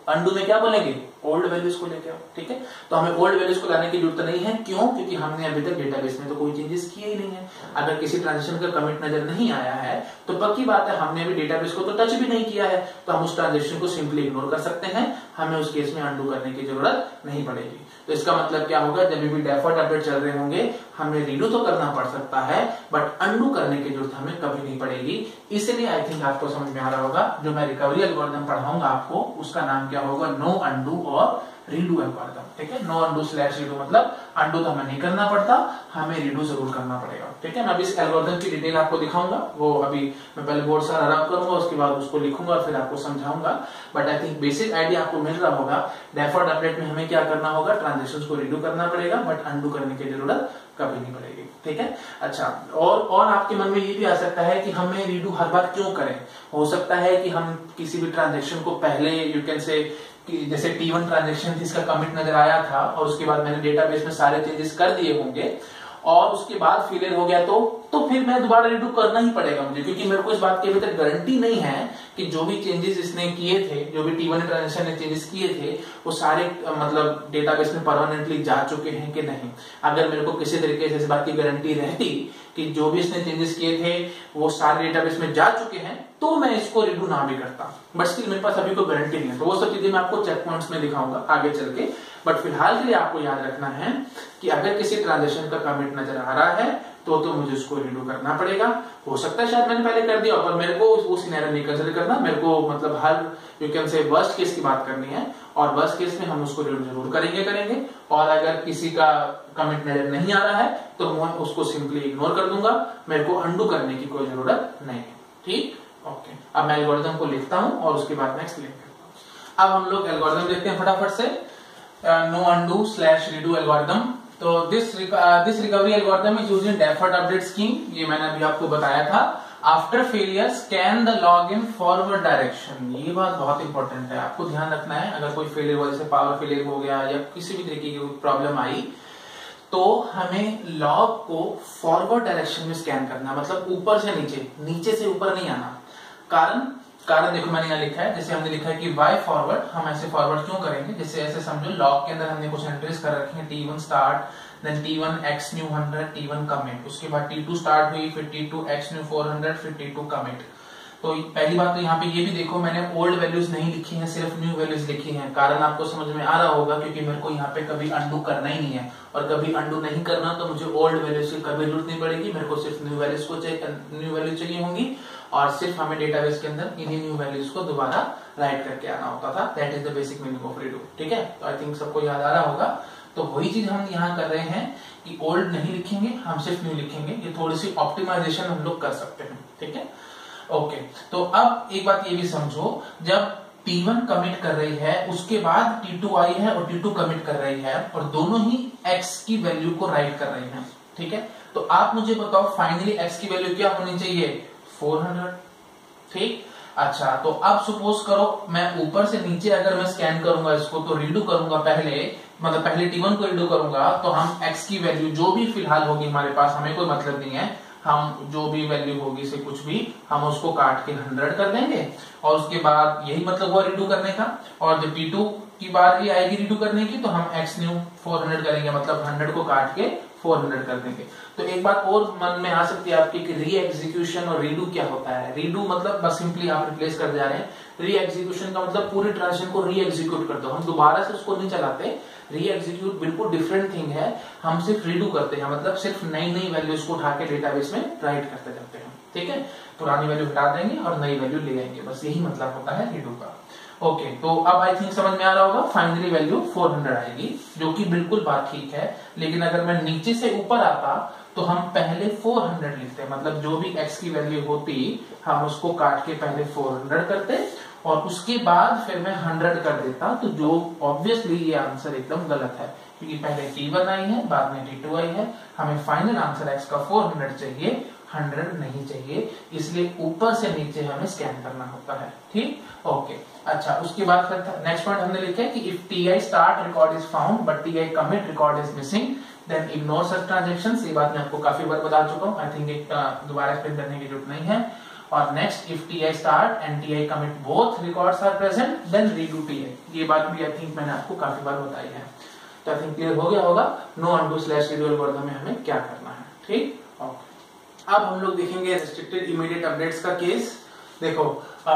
अंडू में क्या बोलेंगे, ओल्ड वैल्यूज को लेके आओ। ठीक है, तो हमें ओल्ड वैल्यूज को लाने की जरूरत नहीं है। क्यों? क्योंकि हमने अभी तक डेटाबेस में तो कोई चेंजेस किए ही नहीं है। अगर किसी ट्रांजैक्शन का कमिट नजर नहीं आया है तो पक्की बात है हमने अभी डेटाबेस को तो टच भी नहीं किया है, तो हम उस ट्रांजैक्शन को सिंपली इग्नोर कर सकते हैं, हमें उस केस में अंडू करने की जरूरत नहीं पड़ेगी। तो इसका मतलब क्या होगा, जब भी डेफर्ड अपडेट चल रहे होंगे हमें रीडू तो करना पड़ सकता है बट अंडू करने की जरूरत हमें कभी नहीं पड़ेगी। इसलिए आई थिंक आपको समझ में आ रहा होगा जो मैं रिकवरी एल्गोरिथम पढ़ाऊंगा आपको उसका नाम क्या होगा, नो अंडू और रीडू एल्गोरिथम। ठीक है, नो अंडू स्लैश रीडू, मतलब अंडू तो हमें नहीं करना पड़ता, हमें रीडू जरूर करना पड़ेगा। ठीक है, मैं अभी इस एल्गोरिथम की डिटेल आपको दिखाऊंगा, वो अभी मैं पहले बोर्ड सारा रब करूंगा, उसके बाद उसको लिखूंगा और फिर आपको समझाऊंगा। But I think basic idea आपको मिल रहा होगा। डेफर्ड अपडेट में हमें क्या करना होगा, ट्रांजैक्शंस को रीडू करना पड़ेगा बट अंडू करने की जरूरत कभी नहीं पड़ेगी। ठीक है, अच्छा, और और आपके मन में ये भी आ सकता है कि हमें रीडू हर बार क्यों करें। हो सकता है कि हम किसी भी ट्रांजैक्शन को पहले, यू कैन से जैसे टी वन ट्रांजैक्शन जिसका कमिट नजर आया था और उसके बाद मैंने डेटाबेस में सारे चेंजेस कर दिए होंगे और उसके बाद फेलियर हो गया, तो तो फिर मैं दोबारा रीडू करना ही पड़ेगा मुझे, क्योंकि मेरे को इस बात की अभी तक गारंटी नहीं है कि जो भी चेंजेस इसने किए थे, जो भी टी वन ट्रांजैक्शन ने चेंजेस किए थे वो सारे मतलब डेटाबेस में परमानेंटली जा चुके हैं कि नहीं। अगर मेरे को किसी तरीके से इस बात की गारंटी रहती कि जो भी इसने चेंजेस किए थे वो सारे डेटाबेस में जा चुके हैं तो मैं इसको रीडू ना भी करता, बट स्टिल मेरे पास अभी कोई गारंटी नहीं है। तो वो सब चीजें मैं आपको चेक पॉइंट्स में दिखाऊंगा आगे चल के, बट फिलहाल के लिए आपको याद रखना है कि अगर किसी ट्रांजैक्शन का कमिट नजर आ रहा है तो तो मुझे उसको रीडू करना पड़ेगा। हो सकता है शायद मैंने पहले कर दिया पर मेरे को वो सिनेरियो नहीं कंसीडर करना, मेरे को मतलब हर you can say worst case की बात करनी है और वर्स्ट केस में हम उसको रीडू जरूर करेंगे करेंगे और अगर किसी का कमिट नजर नहीं आ रहा है तो मैं उसको सिंपली इग्नोर कर दूंगा, मेरे को अंडू करने की कोई जरूरत नहीं है। ठीक, ओके, अब मैं एल्गोरिथम को लिखता हूं और उसके बाद मैं एक्सप्लेन करता हूं। अब हम लोग एल्गोरिथम देखते हैं फटाफट से, no undo slash redo algorithm. तो this this recovery algorithm is used in deferred update scheme, ये मैंने अभी आपको बताया था। After failure scan the log in forward direction, ये बात बहुत इंपॉर्टेंट है, आपको ध्यान रखना है। अगर कोई फेलियर हुआ, जैसे पावर फेलियर हो गया या किसी भी तरीके की प्रॉब्लम आई, तो हमें लॉग को फॉरवर्ड डायरेक्शन में स्कैन करना, मतलब ऊपर से नीचे, नीचे से ऊपर नहीं आना। कारण कारण देखो मैंने यहाँ लिखा है, जैसे हमने लिखा है कि वाई फॉरवर्ड, हम ऐसे फॉरवर्ड क्यों करेंगे, जैसे ऐसे समझो लॉग के अंदर हमने कुछ एंट्रीज कर रखी हैं, T one start, then T one X new hundred, T one commit, उसके बाद टी टू स्टार्ट हुई, फिर T two X new four hundred, फिर टी टू कमिट। तो पहली बात तो यहाँ पे ये भी देखो मैंने ओल्ड वैल्यूज नहीं लिखी हैं, सिर्फ न्यू वैल्यूज लिखी हैं। कारण आपको समझ में आ रहा होगा क्योंकि मेरे को यहाँ पे कभी अंडू करना ही नहीं है और कभी अंडू नहीं करना तो मुझे ओल्ड वैल्यूज की कभी जरूरत नहीं पड़ेगी, मेरे को सिर्फ न्यू वैल्यूज को न्यू वैल्यूज चाहिए होंगी और सिर्फ हमें डेटाबेस के अंदर इन्हीं न्यू वैल्यूज को दोबारा राइट करके आना होता था। That is the basic meaning of redo. ठीक है, तो आई थिंक सबको याद आ रहा होगा। तो वही चीज हम यहाँ कर रहे हैं कि ओल्ड नहीं लिखेंगे, हम सिर्फ न्यू लिखेंगे, ये थोड़ी सी ऑप्टिमाइजेशन हम लोग कर सकते हैं। ठीक है, ओके, तो अब एक बात ये भी समझो, जब टी वन कमिट कर रही है उसके बाद टी टू आई है और टी टू कमिट कर रही है और दोनों ही x की वैल्यू को राइट कर रही है। ठीक है, तो आप मुझे बताओ फाइनली x की वैल्यू क्या होनी चाहिए, फोर हंड्रेड। ठीक, अच्छा, तो अब सपोज करो मैं ऊपर से नीचे अगर मैं स्कैन करूंगा इसको तो रीडू करूंगा पहले, मतलब पहले टी वन को रीडू करूंगा, तो हम x की वैल्यू जो भी फिलहाल होगी हमारे पास, हमें कोई मतलब नहीं है, हम जो भी वैल्यू होगी से कुछ भी हम उसको काट के हंड्रेड कर देंगे और उसके बाद यही मतलब हुआ रीडू करने का। और जब टी टू की बार ये आएगी रीडू करने की तो हम एक्स न्यू फोर हंड्रेड करेंगे, मतलब हंड्रेड को काट के चार सौ कर देंगे। तो एक बात और मन में आ सकती है आपकी कि री एग्जीक्यूशन और रीडू क्या होता है। रीडू मतलब बस सिंपली आप रिप्लेस कर जा रहे हैं, री एग्जीक्यूशन का मतलब पूरी ट्रांजेक्शन को री एग्जीक्यूट कर दो, हम दोबारा से उसको नहीं चलाते। री एग्जीक्यूट बिल्कुल डिफरेंट थिंग है, हम सिर्फ रीडू करते हैं, मतलब सिर्फ नई नई वैल्यूज को उठा के डेटाबेस में राइट करते रहते हैं। ठीक है, पुरानी वैल्यू हटा देंगे और नई वैल्यू ले आएंगे, बस यही मतलब होता है रीडू का। ओके okay, तो अब आई थिंक समझ में आ रहा होगा। फाइनली वैल्यू चार सौ आएगी, जो कि बिल्कुल बात ठीक है, लेकिन अगर मैं नीचे से ऊपर आता तो हम पहले चार सौ लिखते, मतलब जो भी x की वैल्यू होती हम उसको काट के पहले चार सौ करते और उसके बाद फिर मैं सौ कर देता। तो जो ऑब्वियसली ये आंसर एकदम गलत है, क्योंकि पहले टी वन आई है, बाद में टी टू आई है। हमें फाइनल आंसर x का चार सौ चाहिए, सौ नहीं चाहिए, इसलिए ऊपर से नीचे हमें स्कैन करना होता है। ठीक, ओके। अच्छा, उसके बाद नेक्स्ट पॉइंट हमने लिखा है कि if TI start record is found but TI commit record is missing then ignore such transactions. ये बात मैं आपको काफी बार बता चुका हूं, आई थिंक दोबारा एक्सप्लेन करने की जरूरत नहीं है। और next, if TI start and TI commit both records are present then redo TI. ये बात भी आई थिंक मैंने आपको काफी बार बताई है, तो आई थिंक क्लियर हो गया होगा no undo slash redo algorithm में हमें क्या करना है। ठीक, ओके। अब हम लोग देखेंगे रिस्ट्रिक्टेड इमीडिएट अपडेट्स का केस। देखो आ,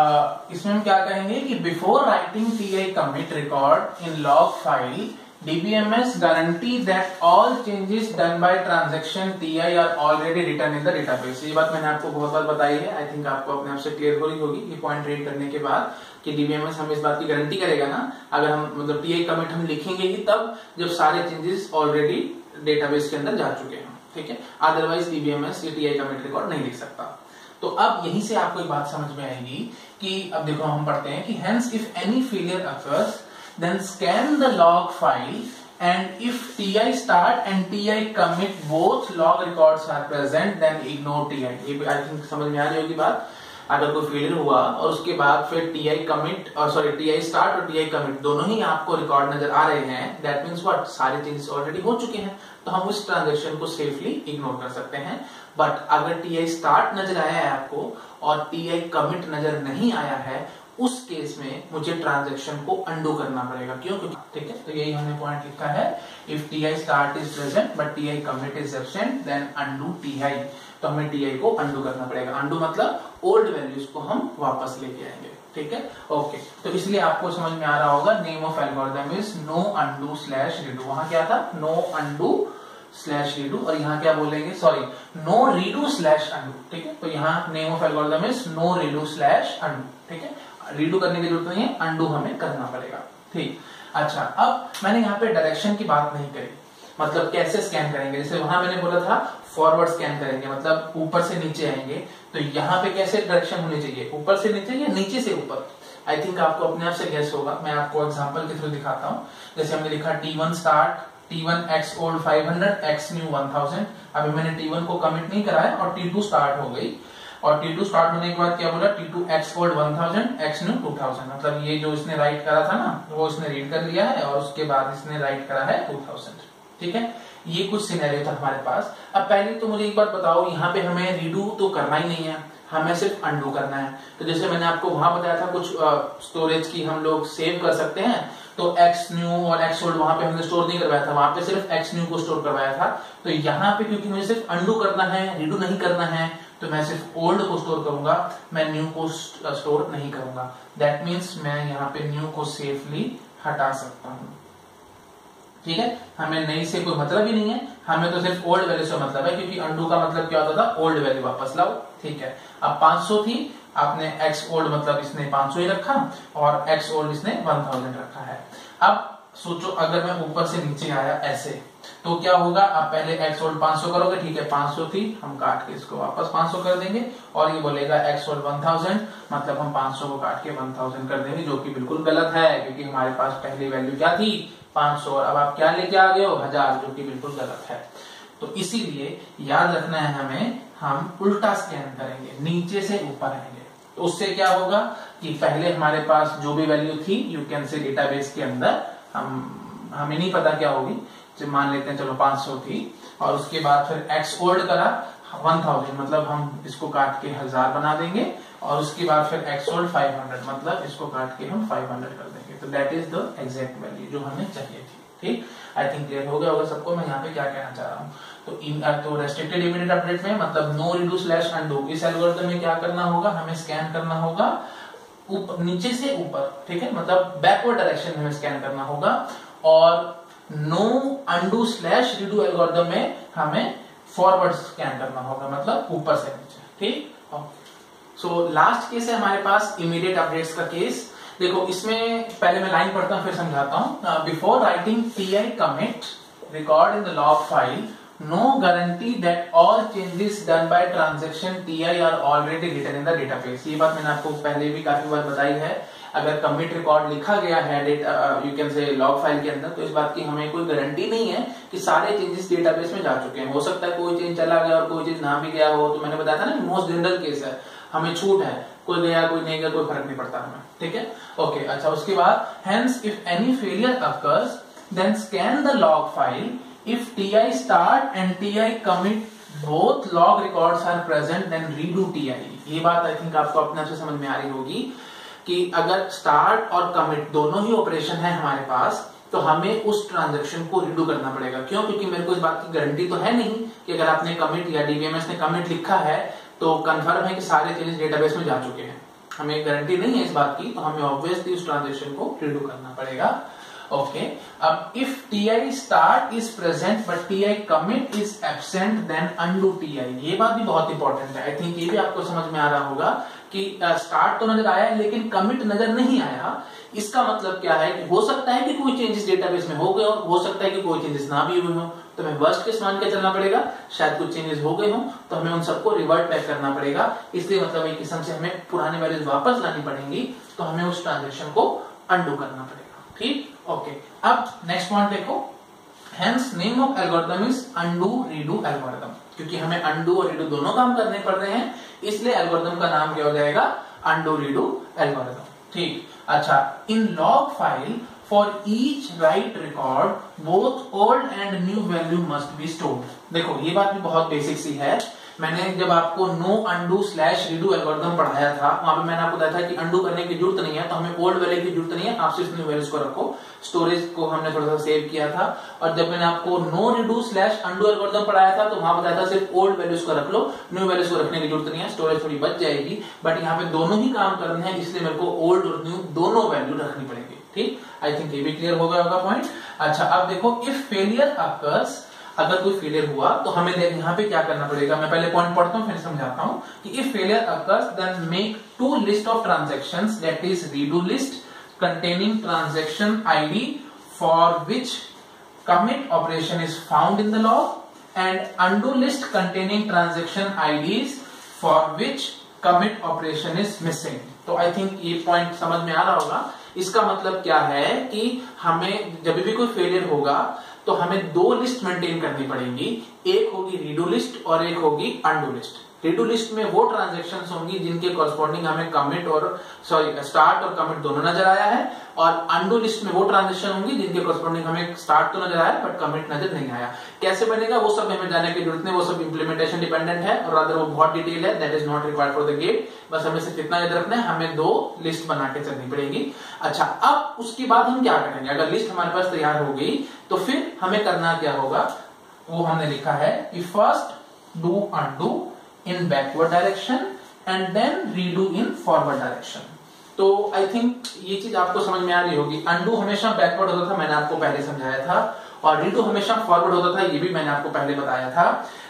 इसमें हम क्या कहेंगे कि before writing TI commit record in log file DBMS guarantee that all changes done by transaction TI are already written in the database. ये बात मैंने आपको बहुत बार बताई है, आई थिंक आपको अपने आप से क्लियर हो रही होगी ये पॉइंट रीड करने के बाद कि डीबीएमएस हमें इस बात की गारंटी करेगा ना, अगर हम मतलब टीआई कमिट हम लिखेंगे ही तब जब सारे चेंजेस ऑलरेडी डेटाबेस के अंदर जा चुके हैं। ठीक है, अदरवाइज डीबीएमएस ये टीआई कमिट रिकॉर्ड नहीं लिख सकता। तो अब यहीं से आपको एक बात समझ में आएगी कि अब देखो हम पढ़ते हैं कि hence if any failure occurs then scan the log file and if ti start and ti commit both log records are present then ignore ti। ये आई थिंक समझ में आ रही होगी बात। अगर कोई फेलियर हुआ और उसके बाद फिर टी आई कमिट और सॉरी टी आई स्टार्ट और टी आई कमिट दोनों ही आपको रिकॉर्ड नजर आ रहे हैं, दैट मींस व्हाट, सारे चेंजेस ऑलरेडी हो चुके हैं, तो हम उस ट्रांजैक्शन को सेफली इग्नोर कर सकते हैं। बट अगर टी आई स्टार्ट नजर आया है आपको और टी आई कमिट नजर नहीं आया है, उस केस में मुझे ट्रांजैक्शन को अंडू करना पड़ेगा, क्यों? ठीक है, तो यही हमने पॉइंट लिखा है, if T I start is present but T I commit is absent then undo T I. तो हमें टी आई को अंडू करना पड़ेगा, अंडू मतलब ओल्ड वैल्यूज को हम वापस लेके आएंगे। ठीक है, ओके। तो इसलिए आपको समझ में आ रहा होगा name of algorithm is no undo slash redo. वहां क्या था? नो अंडू स्लैश रीडू, और यहाँ क्या बोलेंगे? Sorry, no redo slash undo. ठीक है, तो यहाँ name of algorithm is no redo slash undo. ठीक है, रीडू करने की जरूरत नहीं है, अंडू हमें करना पड़ेगा। ठीक, अच्छा। अब मैंने यहाँ पे डायरेक्शन की बात नहीं करी, मतलब कैसे स्कैन करेंगे। जैसे वहां मैंने बोला था फॉरवर्ड स्कैन करेंगे, मतलब ऊपर से नीचे आएंगे, तो यहाँ पे कैसे डायरेक्शन होनी चाहिए, ऊपर से नीचे या नीचे से ऊपर? आई थिंक आपको अपने आप से गैस होगा, मैं आपको एग्जाम्पल के थ्रू दिखाता हूँ। जैसे हमने लिखा T one start T one X old five hundred X new one thousand. अभी मैंने टी वन को कमिट नहीं कराया और टी टू स्टार्ट हो गई, और टी टू स्टार्ट होने के बाद क्या बोला? T two X old one thousand X new two thousand. मतलब ये जो इसने राइट करा था ना, वो इसने रीड कर लिया है और उसके बाद इसने राइट करा है टू थाउजेंड। ठीक है, ये कुछ सिनेरियो था हमारे पास। अब पहले तो मुझे एक बात बताओ, यहाँ पे हमें रीडू तो करना ही नहीं है, हमें सिर्फ अंडू करना है। तो जैसे मैंने आपको वहां बताया था कुछ आ, स्टोरेज की हम लोग सेव कर सकते हैं, तो एक्स न्यू और एक्स ओल्ड वहां पे हमने स्टोर नहीं करवाया था, वहां पे सिर्फ एक्स न्यू को स्टोर करवाया था। तो यहाँ पे क्योंकि मुझे सिर्फ अंडू करना है, रीडू नहीं करना है, तो मैं सिर्फ ओल्ड को स्टोर करूंगा, मैं न्यू को स्टोर नहीं करूंगा। दैट मीन्स मैं यहाँ पे न्यू को सेफली हटा सकता हूँ। ठीक है, हमें नई से कोई मतलब ही नहीं है, हमें तो सिर्फ ओल्ड वैल्यू से मतलब है, क्योंकि अंडू का मतलब क्या होता था? ओल्ड वैल्यू वापस लाओ। ठीक है, अब पांच सौ थी, आपने एक्स ओल्ड मतलब इसने पांच सौ ही रखा और एक्स ओल्ड इसने वन थाउजेंड रखा है। अब सोचो अगर मैं ऊपर से नीचे आया ऐसे, तो क्या होगा? आप पहले एक्स ओल्ड पांच सौ करोगे, ठीक है, पांच सौ थी, हम काट के इसको वापस पांच सौ कर देंगे, और ये बोलेगा एक्स ओल्ड वन थाउजेंड, मतलब हम पांच सौ को काट के वन थाउजेंड कर देंगे, जो कि बिल्कुल गलत है, क्योंकि हमारे पास पहली वैल्यू क्या थी? पांच सौ, और अब आप क्या लेके आ गए हो? हजार, जो कि बिल्कुल गलत है। तो इसीलिए याद रखना है हमें, हम उल्टा स्कैन करेंगे, नीचे से ऊपर आएंगे। तो उससे क्या होगा कि पहले हमारे पास जो भी वैल्यू थी, यू कैन से डेटाबेस के अंदर, हम हमें नहीं पता क्या होगी, जब मान लेते हैं चलो पांच सौ थी, और उसके बाद फिर एक्स ओल्ड करा वन थाउजेंड, मतलब हम इसको काट के हजार बना देंगे, और उसके बाद फिर एक्स ओल्ड फाइव हंड्रेड, मतलब इसको काट के हम फाइव हंड्रेड कर देंगे। तो that is the exact value जो हमें चाहिए थी। ठीक, आई थिंक क्लियर हो गया होगा सबको मैं यहाँ पे क्या कहना चाह रहा हूँ। तो इन तो रेस्ट्रिक्टेड इमीडिएट अपडेट में मतलब नो रिड्यूस लैश अंडू, इस एल्गोरिथम में क्या करना होगा, हमें स्कैन करना होगा ऊपर, नीचे से ऊपर, ठीक है, मतलब बैकवर्ड डायरेक्शन में स्कैन करना होगा। और no undo slash redo algorithm में हमें फॉरवर्ड स्कैन करना होगा, मतलब ऊपर से नीचे, ठीक। सो लास्ट केस है हमारे पास इमीडिएट अपडेट्स का केस। देखो इसमें पहले मैं लाइन पढ़ता हूं फिर समझाता हूं। Before writing P I commit record in the log file no guarantee that all changes done by transaction T I are already written in the database। ये बात मैंने आपको पहले भी काफी बार बताई है। अगर कमिट रिकॉर्ड लिखा गया है you can say log file के अंदर, तो इस बात की हमें कोई गारंटी नहीं है कि सारे चेंजेस डेटाबेस में जा चुके हैं। हो सकता है कोई चेंज चला गया और कोई चेंज ना भी गया हो। तो मैंने बताया था ना मोस्ट जनरल केस है, हमें छूट है, कोई गया कोई नहीं गया कोई फर्क नहीं पड़ता हमें, ठीक है, ओके। अच्छा उसके बाद hence if any failure occurs then scan the log file if T I start and T I commit both log records are present then redo T I। ये बात आई थिंक आपको अपने आप से समझ में आ रही होगी कि अगर स्टार्ट और कमिट दोनों ही ऑपरेशन है हमारे पास तो हमें उस ट्रांजैक्शन को रीडू करना पड़ेगा। क्यों? क्योंकि मेरे को इस बात की गारंटी तो है नहीं कि अगर आपने कमिट या डीबीएमएस ने कमिट लिखा है तो कंफर्म है कि सारे चेंजेस डेटाबेस में जा चुके हैं, हमें गारंटी नहीं है इस बात की, तो हमें ऑब्वियसली उस ट्रांजैक्शन को रीडू करना पड़ेगा, ओके okay। अब if T I start is present but T I commit is absent then undo T I। ये बात भी बहुत इंपॉर्टेंट है, आई थिंक ये भी आपको समझ में आ रहा होगा कि स्टार्ट uh, तो नजर आया लेकिन कमिट नजर नहीं आया। इसका मतलब क्या है कि हो सकता है कि कोई चेंजेस डेटाबेस में हो गए और हो सकता है कि कोई चेंजेस ना भी हुए हो, तो हमें वर्स्ट केस मान के चलना पड़ेगा। शायद कुछ चेंजेस हो गए हो तो हमें उन सबको रिवर्ट बैक करना पड़ेगा, इसलिए मतलब एक किस्म से हमें पुराने वैल्यूज वापस लानी पड़ेंगी, तो हमें उस ट्रांजेक्शन को अंडू करना पड़ेगा, ठीक, ओके okay। अब नेक्स्ट पॉइंट देखो, hence name of algorithm is undo redo algorithm, क्योंकि हमें undo और redo दोनों काम करने पड़ रहे हैं इसलिए algorithm का नाम क्या हो जाएगा, undo redo algorithm, ठीक। अच्छा in log file for each write record both old and new value must be stored। देखो ये बात भी बहुत बेसिक सी है। मैंने जब आपको no undo slash redo algorithm पढ़ाया था वहां पे मैंने आपको बताया था कि अंडू करने की जरूरत नहीं है, तो हमें ओल्ड वैल्यू की जरूरत नहीं है, आप सिर्फ न्यू वैल्यूज को रखो। स्टोरेज को हमने थोड़ा सा सेव किया था। और जब मैंने आपको no redo slash undo algorithm पढ़ाया था तो वहां बताया था सिर्फ ओल्ड वैल्यूज को रख लो, न्यू वैल्यूज को रखने की जरूरत नहीं है, स्टोरेज थोड़ी बच जाएगी। बट यहाँ पे दोनों ही काम करने हैं इसलिए मेरे को ओल्ड और न्यू दोनों वैल्यू रखनी पड़ेगी, ठीक। आई थिंक ये भी क्लियर हो गया होगा पॉइंट। अच्छा अब देखो इफ फेलियर अकर्स, अगर कोई फेलियर हुआ तो हमें देख यहाँ पे क्या करना पड़ेगा। मैं पहले पॉइंट पढ़ता हूँ फिर समझाता हूँ कि if failure occurs then make two list of transactions that is redo list containing transaction ID for which commit operation is found in the log and undo list containing transaction IDs for which commit operation is missing. तो I think ये point समझ में आ रहा होगा। इसका मतलब क्या है कि हमें जब भी कोई फेलियर होगा तो हमें दो लिस्ट मेंटेन करनी पड़ेंगी, एक होगी रीडू लिस्ट और एक होगी अंडू लिस्ट। रीडू लिस्ट में वो ट्रांजैक्शंस होंगी जिनके कॉरस्पॉन्डिंग हमें कमिट और सॉरी स्टार्ट और कमिट दोनों नजर आया है, और अंडू लिस्ट में वो ट्रांजैक्शन होंगी जिनके कॉरस्पॉन्डिंग हमें स्टार्ट तो नजर आया बट कमिट नजर नहीं आया। कैसे बनेगा वो सब हमें जाने की जरूरत नहीं, वो सब इंप्लीमेंटेशन डिपेंडेंट है और अदर वो बहुत डिटेल है, that is not required for the GATE. बस हमें सिर्फ इतना याद रखना है, हमें दो लिस्ट बना के चलनी पड़ेगी। अच्छा अब उसके बाद हम क्या करेंगे, अगर लिस्ट हमारे पास तैयार हो गई तो फिर हमें करना क्या होगा, वो हमने लिखा है कि first do undo in backward direction and then redo in forward direction. तो आई थिंक ये चीज आपको समझ में आ रही होगी। अंडू हमेशा बैकवर्ड होता था, मैंने आपको पहले समझाया था, और रीडू हमेशा फॉरवर्ड होता था, ये भी मैंने आपको पहले बताया था।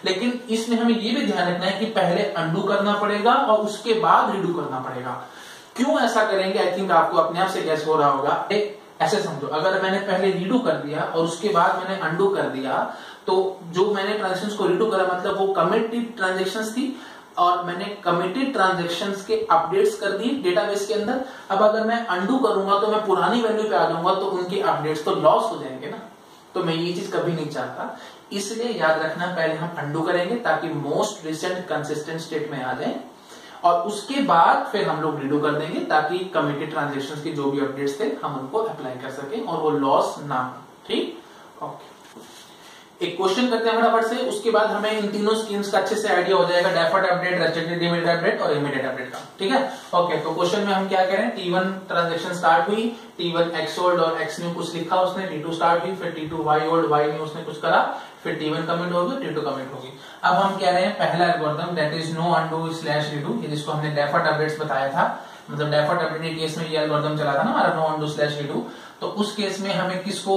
लेकिन इसमें हमें ये भी ध्यान रखना है कि पहले अंडू करना पड़ेगा और उसके बाद रीडू करना पड़ेगा। क्यों ऐसा करेंगे आई थिंक आपको अपने आप से गैस हो रहा होगा। ऐसे समझो अगर मैंने पहले रीडू कर दिया और उसके बाद मैंने अंडू कर दिया तो जो मैंने ट्रांजेक्शंस को रीडू करा मतलब वो कमिटेड ट्रांजेक्शंस थी और मैंने कमिटेड ट्रांजेक्शंस के अपडेट्स कर दिए डेटाबेस के अंदर। अब अगर मैं अंडू करूंगा तो मैं पुरानी वैल्यू पे आ जाऊंगा तो उनके अपडेट्स तो लॉस हो जाएंगे ना, तो मैं ये चीज कभी नहीं चाहता। इसलिए याद रखना पहले हम अंडू करेंगे ताकि मोस्ट रिसेंट कंसिस्टेंट स्टेट में आ जाए और उसके बाद फिर हम लोग रीडू कर देंगे ताकि कमिटेड ट्रांजेक्शंस के जो भी अपडेट्स थे हम उनको अप्लाई कर सकें और वो लॉस ना हो, ठीक ओके। एक क्वेश्चन करते हैं फटाफट से, उसके बाद हमें इन तीनों स्कीम्स का अच्छे से आइडिया हो जाएगा, deferred update, retroactive demat update और इमीडिएट अपडेट का। ठीक है ओके, तो क्वेश्चन में हम क्या करें, टी वन ट्रांजैक्शन स्टार्ट हुई, टी वन एक्स ओल्ड और एक्स न्यू कुछ लिखा उसने, टी टू स्टार्ट हुई, फिर T two Y old Y new उसने कुछ करा, फिर टी वन कमिट होगी, टी टू कमिट होगी। अब हम कह रहे हैं पहला algorithm that is no undo slash redo, जिसको हमने डेफर्ड अपडेट्स बताया था, मतलब डेफर्ड अपडेट केस में ये एल्गोरिथम चला था ना हमारा नो अंडू स्लैश रीडू, तो उस केस में हमें किसको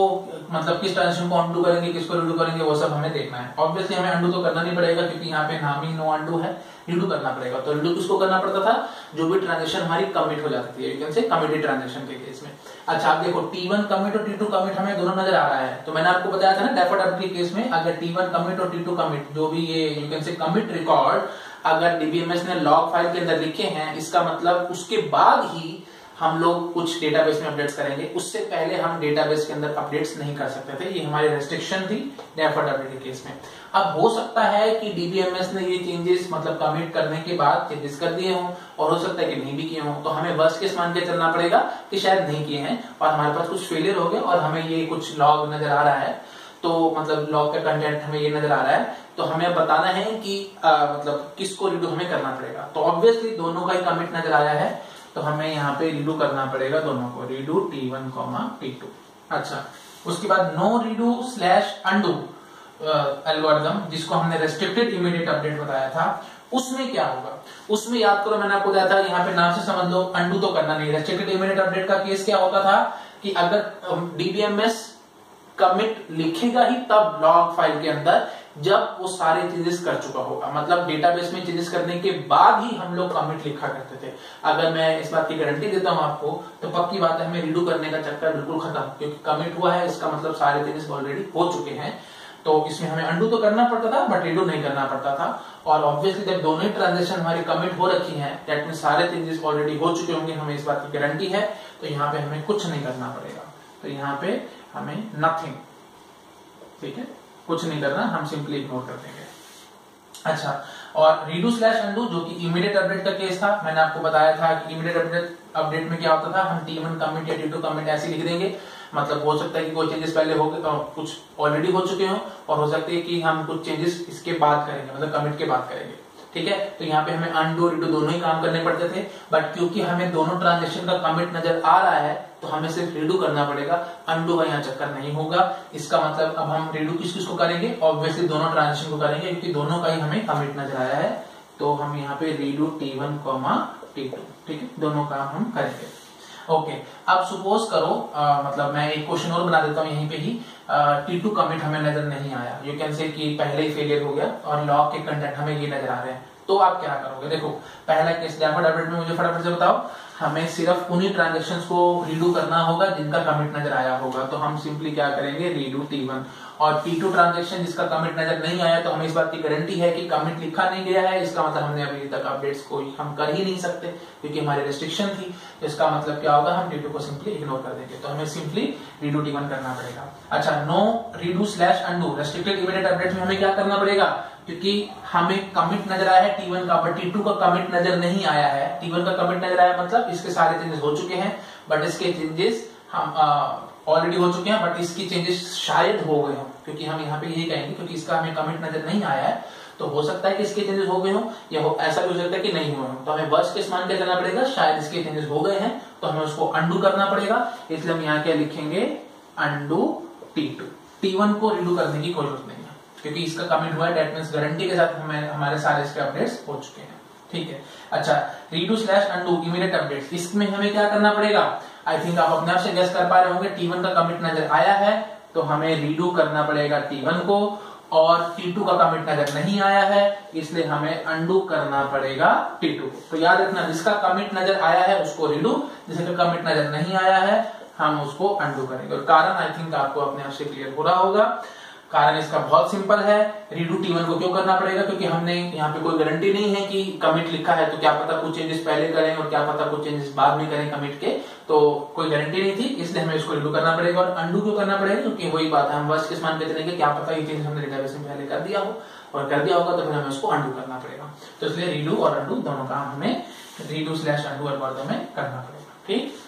मतलब किस ट्रांजेक्शन को अंडू करेंगे, किसको रीडू करेंगे, वो सब हमें देखना है। ऑब्वियसली हमें अंडू तो करना नहीं पड़ेगा क्योंकि यहाँ पे नाम ही नो अंडू है, रीडू करना पड़ेगा। तो रीडू किसको करना पड़ता था, जो भी ट्रांजेक्शन हमारी कमिट हो जाती थी, you can say committed transaction के केस में। अच्छा आप देखो टी वन कमिट और टी टू कमिट हमें दोनों नजर आ रहा है, तो मैंने आपको बताया था ना डेफर्ड अपडेट केस में अगर टी वन कमिट और टी टू कमिट जो भी ये you can say commit record अगर डीबीएमएस ने लॉग फाइल के अंदर लिखे हैं, इसका मतलब उसके बाद ही हम लोग कुछ डेटाबेस में अपडेट्स करेंगे, उससे पहले हम डेटाबेस के अंदर अपडेट्स नहीं कर सकते थे, ये हमारी रेस्ट्रिक्शन थी डेफर्ड अपडेट केस में। अब हो सकता है कि डीबीएमएस ने ये चेंजेस मतलब कमिट करने के बाद चेंजेस कर दिए हों, और हो सकता है कि नहीं भी किए हों, तो हमें वर्स्ट केस मान के चलना पड़ेगा कि शायद नहीं किए हैं और हमारे पास कुछ फेलियर हो गया और हमें ये कुछ लॉग नजर आ रहा है, तो मतलब लॉग का कंटेंट हमें ये नजर आ रहा है, तो हमें बताना है कि आ, मतलब किसको रीडू हमें करना पड़ेगा। तो ऑब्वियसली दोनों का ही कमिट नजर आया है, तो हमें यहाँ पे रीडू करना पड़ेगा दोनों को, redo T one comma T two. अच्छा उसके बाद no redo slash undo algorithm, जिसको हमने रेस्ट्रिक्टेड इमीडिएट अपडेट बताया था, उसमें क्या होगा, उसमें याद करो मैंने आपको बताया था, यहाँ पे नाम से समझ लो अंडू तो करना नहीं। रेस्ट्रिक्टेड इमीडिएट अपडेट का केस क्या होता था कि अगर डीबीएमएस कमिट लिखेगा ही तब लॉग फाइल के अंदर, जब वो सारे चेंजेस कर चुका होगा, मतलब डेटाबेस में चेंजेस करने के बाद ही हम लोग कमिट लिखा करते थे। अगर मैं इस बात की गारंटी देता हूं आपको तो पक्की बात है हमें रीडू करने का चक्कर बिल्कुल खत्म, क्योंकि कमिट हुआ है इसका मतलब सारे चेंजेस ऑलरेडी हो चुके हैं। तो इसमें हमें अंडू तो करना पड़ता था बट रीडू नहीं करना पड़ता था, और ऑब्वियसली जब दोनों ही ट्रांजेक्शन हमारी कमिट हो रखी है दैट मींस सारे चेंजेस ऑलरेडी हो चुके होंगे, हमें इस बात की गारंटी है, तो यहाँ पे हमें कुछ नहीं करना पड़ेगा। तो यहाँ पे हमें नथिंग, ठीक है, कुछ नहीं करना, हम सिंपली इग्नोर कर देंगे। अच्छा और रीडू स्लैश अंडू जो कि इमीडिएट अपडेट का केस था, मैंने आपको बताया था कि इमीडिएट अपडेट अपडेट में क्या होता था, हम टी वन कमिट या टी टू कमिट ऐसे लिख देंगे, मतलब हो सकता है कि कोई चेंजेस पहले हो गए, कुछ ऑलरेडी हो चुके हों, और हो सकता है कि हम कुछ चेंजेस इसके बाद करेंगे, मतलब कमिट के बाद करेंगे। ठीक है तो यहाँ पे हमें अंडू रीडू दोनों ही काम करने पड़ते थे, बट क्योंकि हमें दोनों ट्रांजेक्शन का कमिट नजर आ रहा है तो हमें सिर्फ रीडू करना पड़ेगा, अंडू का यहाँ चक्कर नहीं होगा। इसका मतलब अब हम रीडू किस किस को करेंगे, ऑब्वियसली दोनों ट्रांजेक्शन को करेंगे क्योंकि दोनों का ही हमें कमिट नजर आया है, तो हम यहाँ पे redo T one comma T two, ठीक है, दोनों काम हम करेंगे। ओके अब सपोज करो आ, मतलब मैं एक क्वेश्चन और बना देता हूँ यहीं पे ही, टी टू कमिट हमें नजर नहीं आया, यू कैन से कि पहले ही फेलियर हो गया और लॉग के कंटेंट हमें ये नजर आ रहे हैं, तो आप क्या करोगे। देखो पहला केस डेफर्ड अपडेट में मुझे फटाफट से बताओ, हमें सिर्फ उन्हीं ट्रांजेक्शंस को रीडू करना होगा जिनका कमिट नजर आया होगा, तो हम सिंपली क्या करेंगे रीडू टी वन, और टी टू ट्रांजेक्शन जिसका कमिट नजर नहीं आया तो हमें इस बात की गारंटी है कि कमिट लिखा नहीं गया है, इसका मतलब हमने अभी तक अपडेट्स को हम कर ही नहीं सकते क्योंकि हमारी रेस्ट्रिक्शन थी, तो इसका मतलब क्या होगा हम टी टू को सिंपली इग्नोर कर देंगे, तो हमें सिंपली रीडू टी वन करना पड़ेगा। अच्छा no redo slash undo restricted immediate update में हमें क्या करना पड़ेगा, क्योंकि हमें कमिट नजर आया है टी वन का बट टी टू का कमिट नजर नहीं आया है, टी वन का कमिट नजर आया मतलब इसके सारे चेंजेस हो चुके हैं, बट इसके चेंजेस हम ऑलरेडी हो चुके हैं बट इसकी चेंजेस शायद हो गए हों, क्योंकि हम यहाँ पे यही कहेंगे क्योंकि इसका हमें कमिट नजर नहीं आया है, तो हो सकता है कि इसके चेंजेस हो गए हों या हो ऐसा भी हो सकता है कि नहीं हुए हों, तो हमें वर्स्ट केस मान के चलना पड़ेगा, शायद इसके चेंजेस हो गए हैं तो हमें उसको अंडू करना पड़ेगा, इसलिए हम यहाँ क्या लिखेंगे undo T two, T one को रीडू करने की कोई जरूरत नहीं है क्योंकि इसका कमिट हुआ है दैट मींस गारंटी के साथ हमें हमारे सारे इसके अपडेट्स हो चुके हैं, ठीक है। अच्छा redo slash undo immediate updates, इसमें हमें क्या करना पड़ेगा, आई थिंक आप अपने आप से गेस कर पा रहे होंगे, टी वन का कमिट नजर आया है तो हमें रीडू करना पड़ेगा टी वन को, और टी टू का कमिट नजर नहीं आया है इसलिए हमें अंडू करना पड़ेगा टी टू को। तो याद रखना जिसका कमिट नजर आया है उसको रीडू, जिसका कमिट नजर नहीं आया है हम उसको अंडू करेंगे, और कारण आई थिंक आपको अपने आप से क्लियर हो रहा होगा। कारण इसका बहुत सिंपल है, रीडू टी वन को क्यों करना पड़ेगा, क्योंकि हमने यहाँ पे कोई गारंटी नहीं है कि कमिट लिखा है तो क्या पता कुछ चेंजेस पहले करें और क्या पता कुछ चेंजेस बाद में करें कमिट के, तो कोई गारंटी नहीं थी इसलिए हमें इसको रीडू करना पड़ेगा। और अंडू क्यों करना पड़ेगा, क्योंकि वही बात है हम वर्स्ट केस मान के चलेंगे, क्या पता ये चेंज हमने डेटाबेस में पहले कर दिया हो और कर दिया होगा तो फिर हमें उसको अंडू करना पड़ेगा, तो इसलिए रीडू और अंडू दोनों काम हमें रीडू स्लैश अंडू एल्गोरिथम में करना पड़ेगा, ठीक।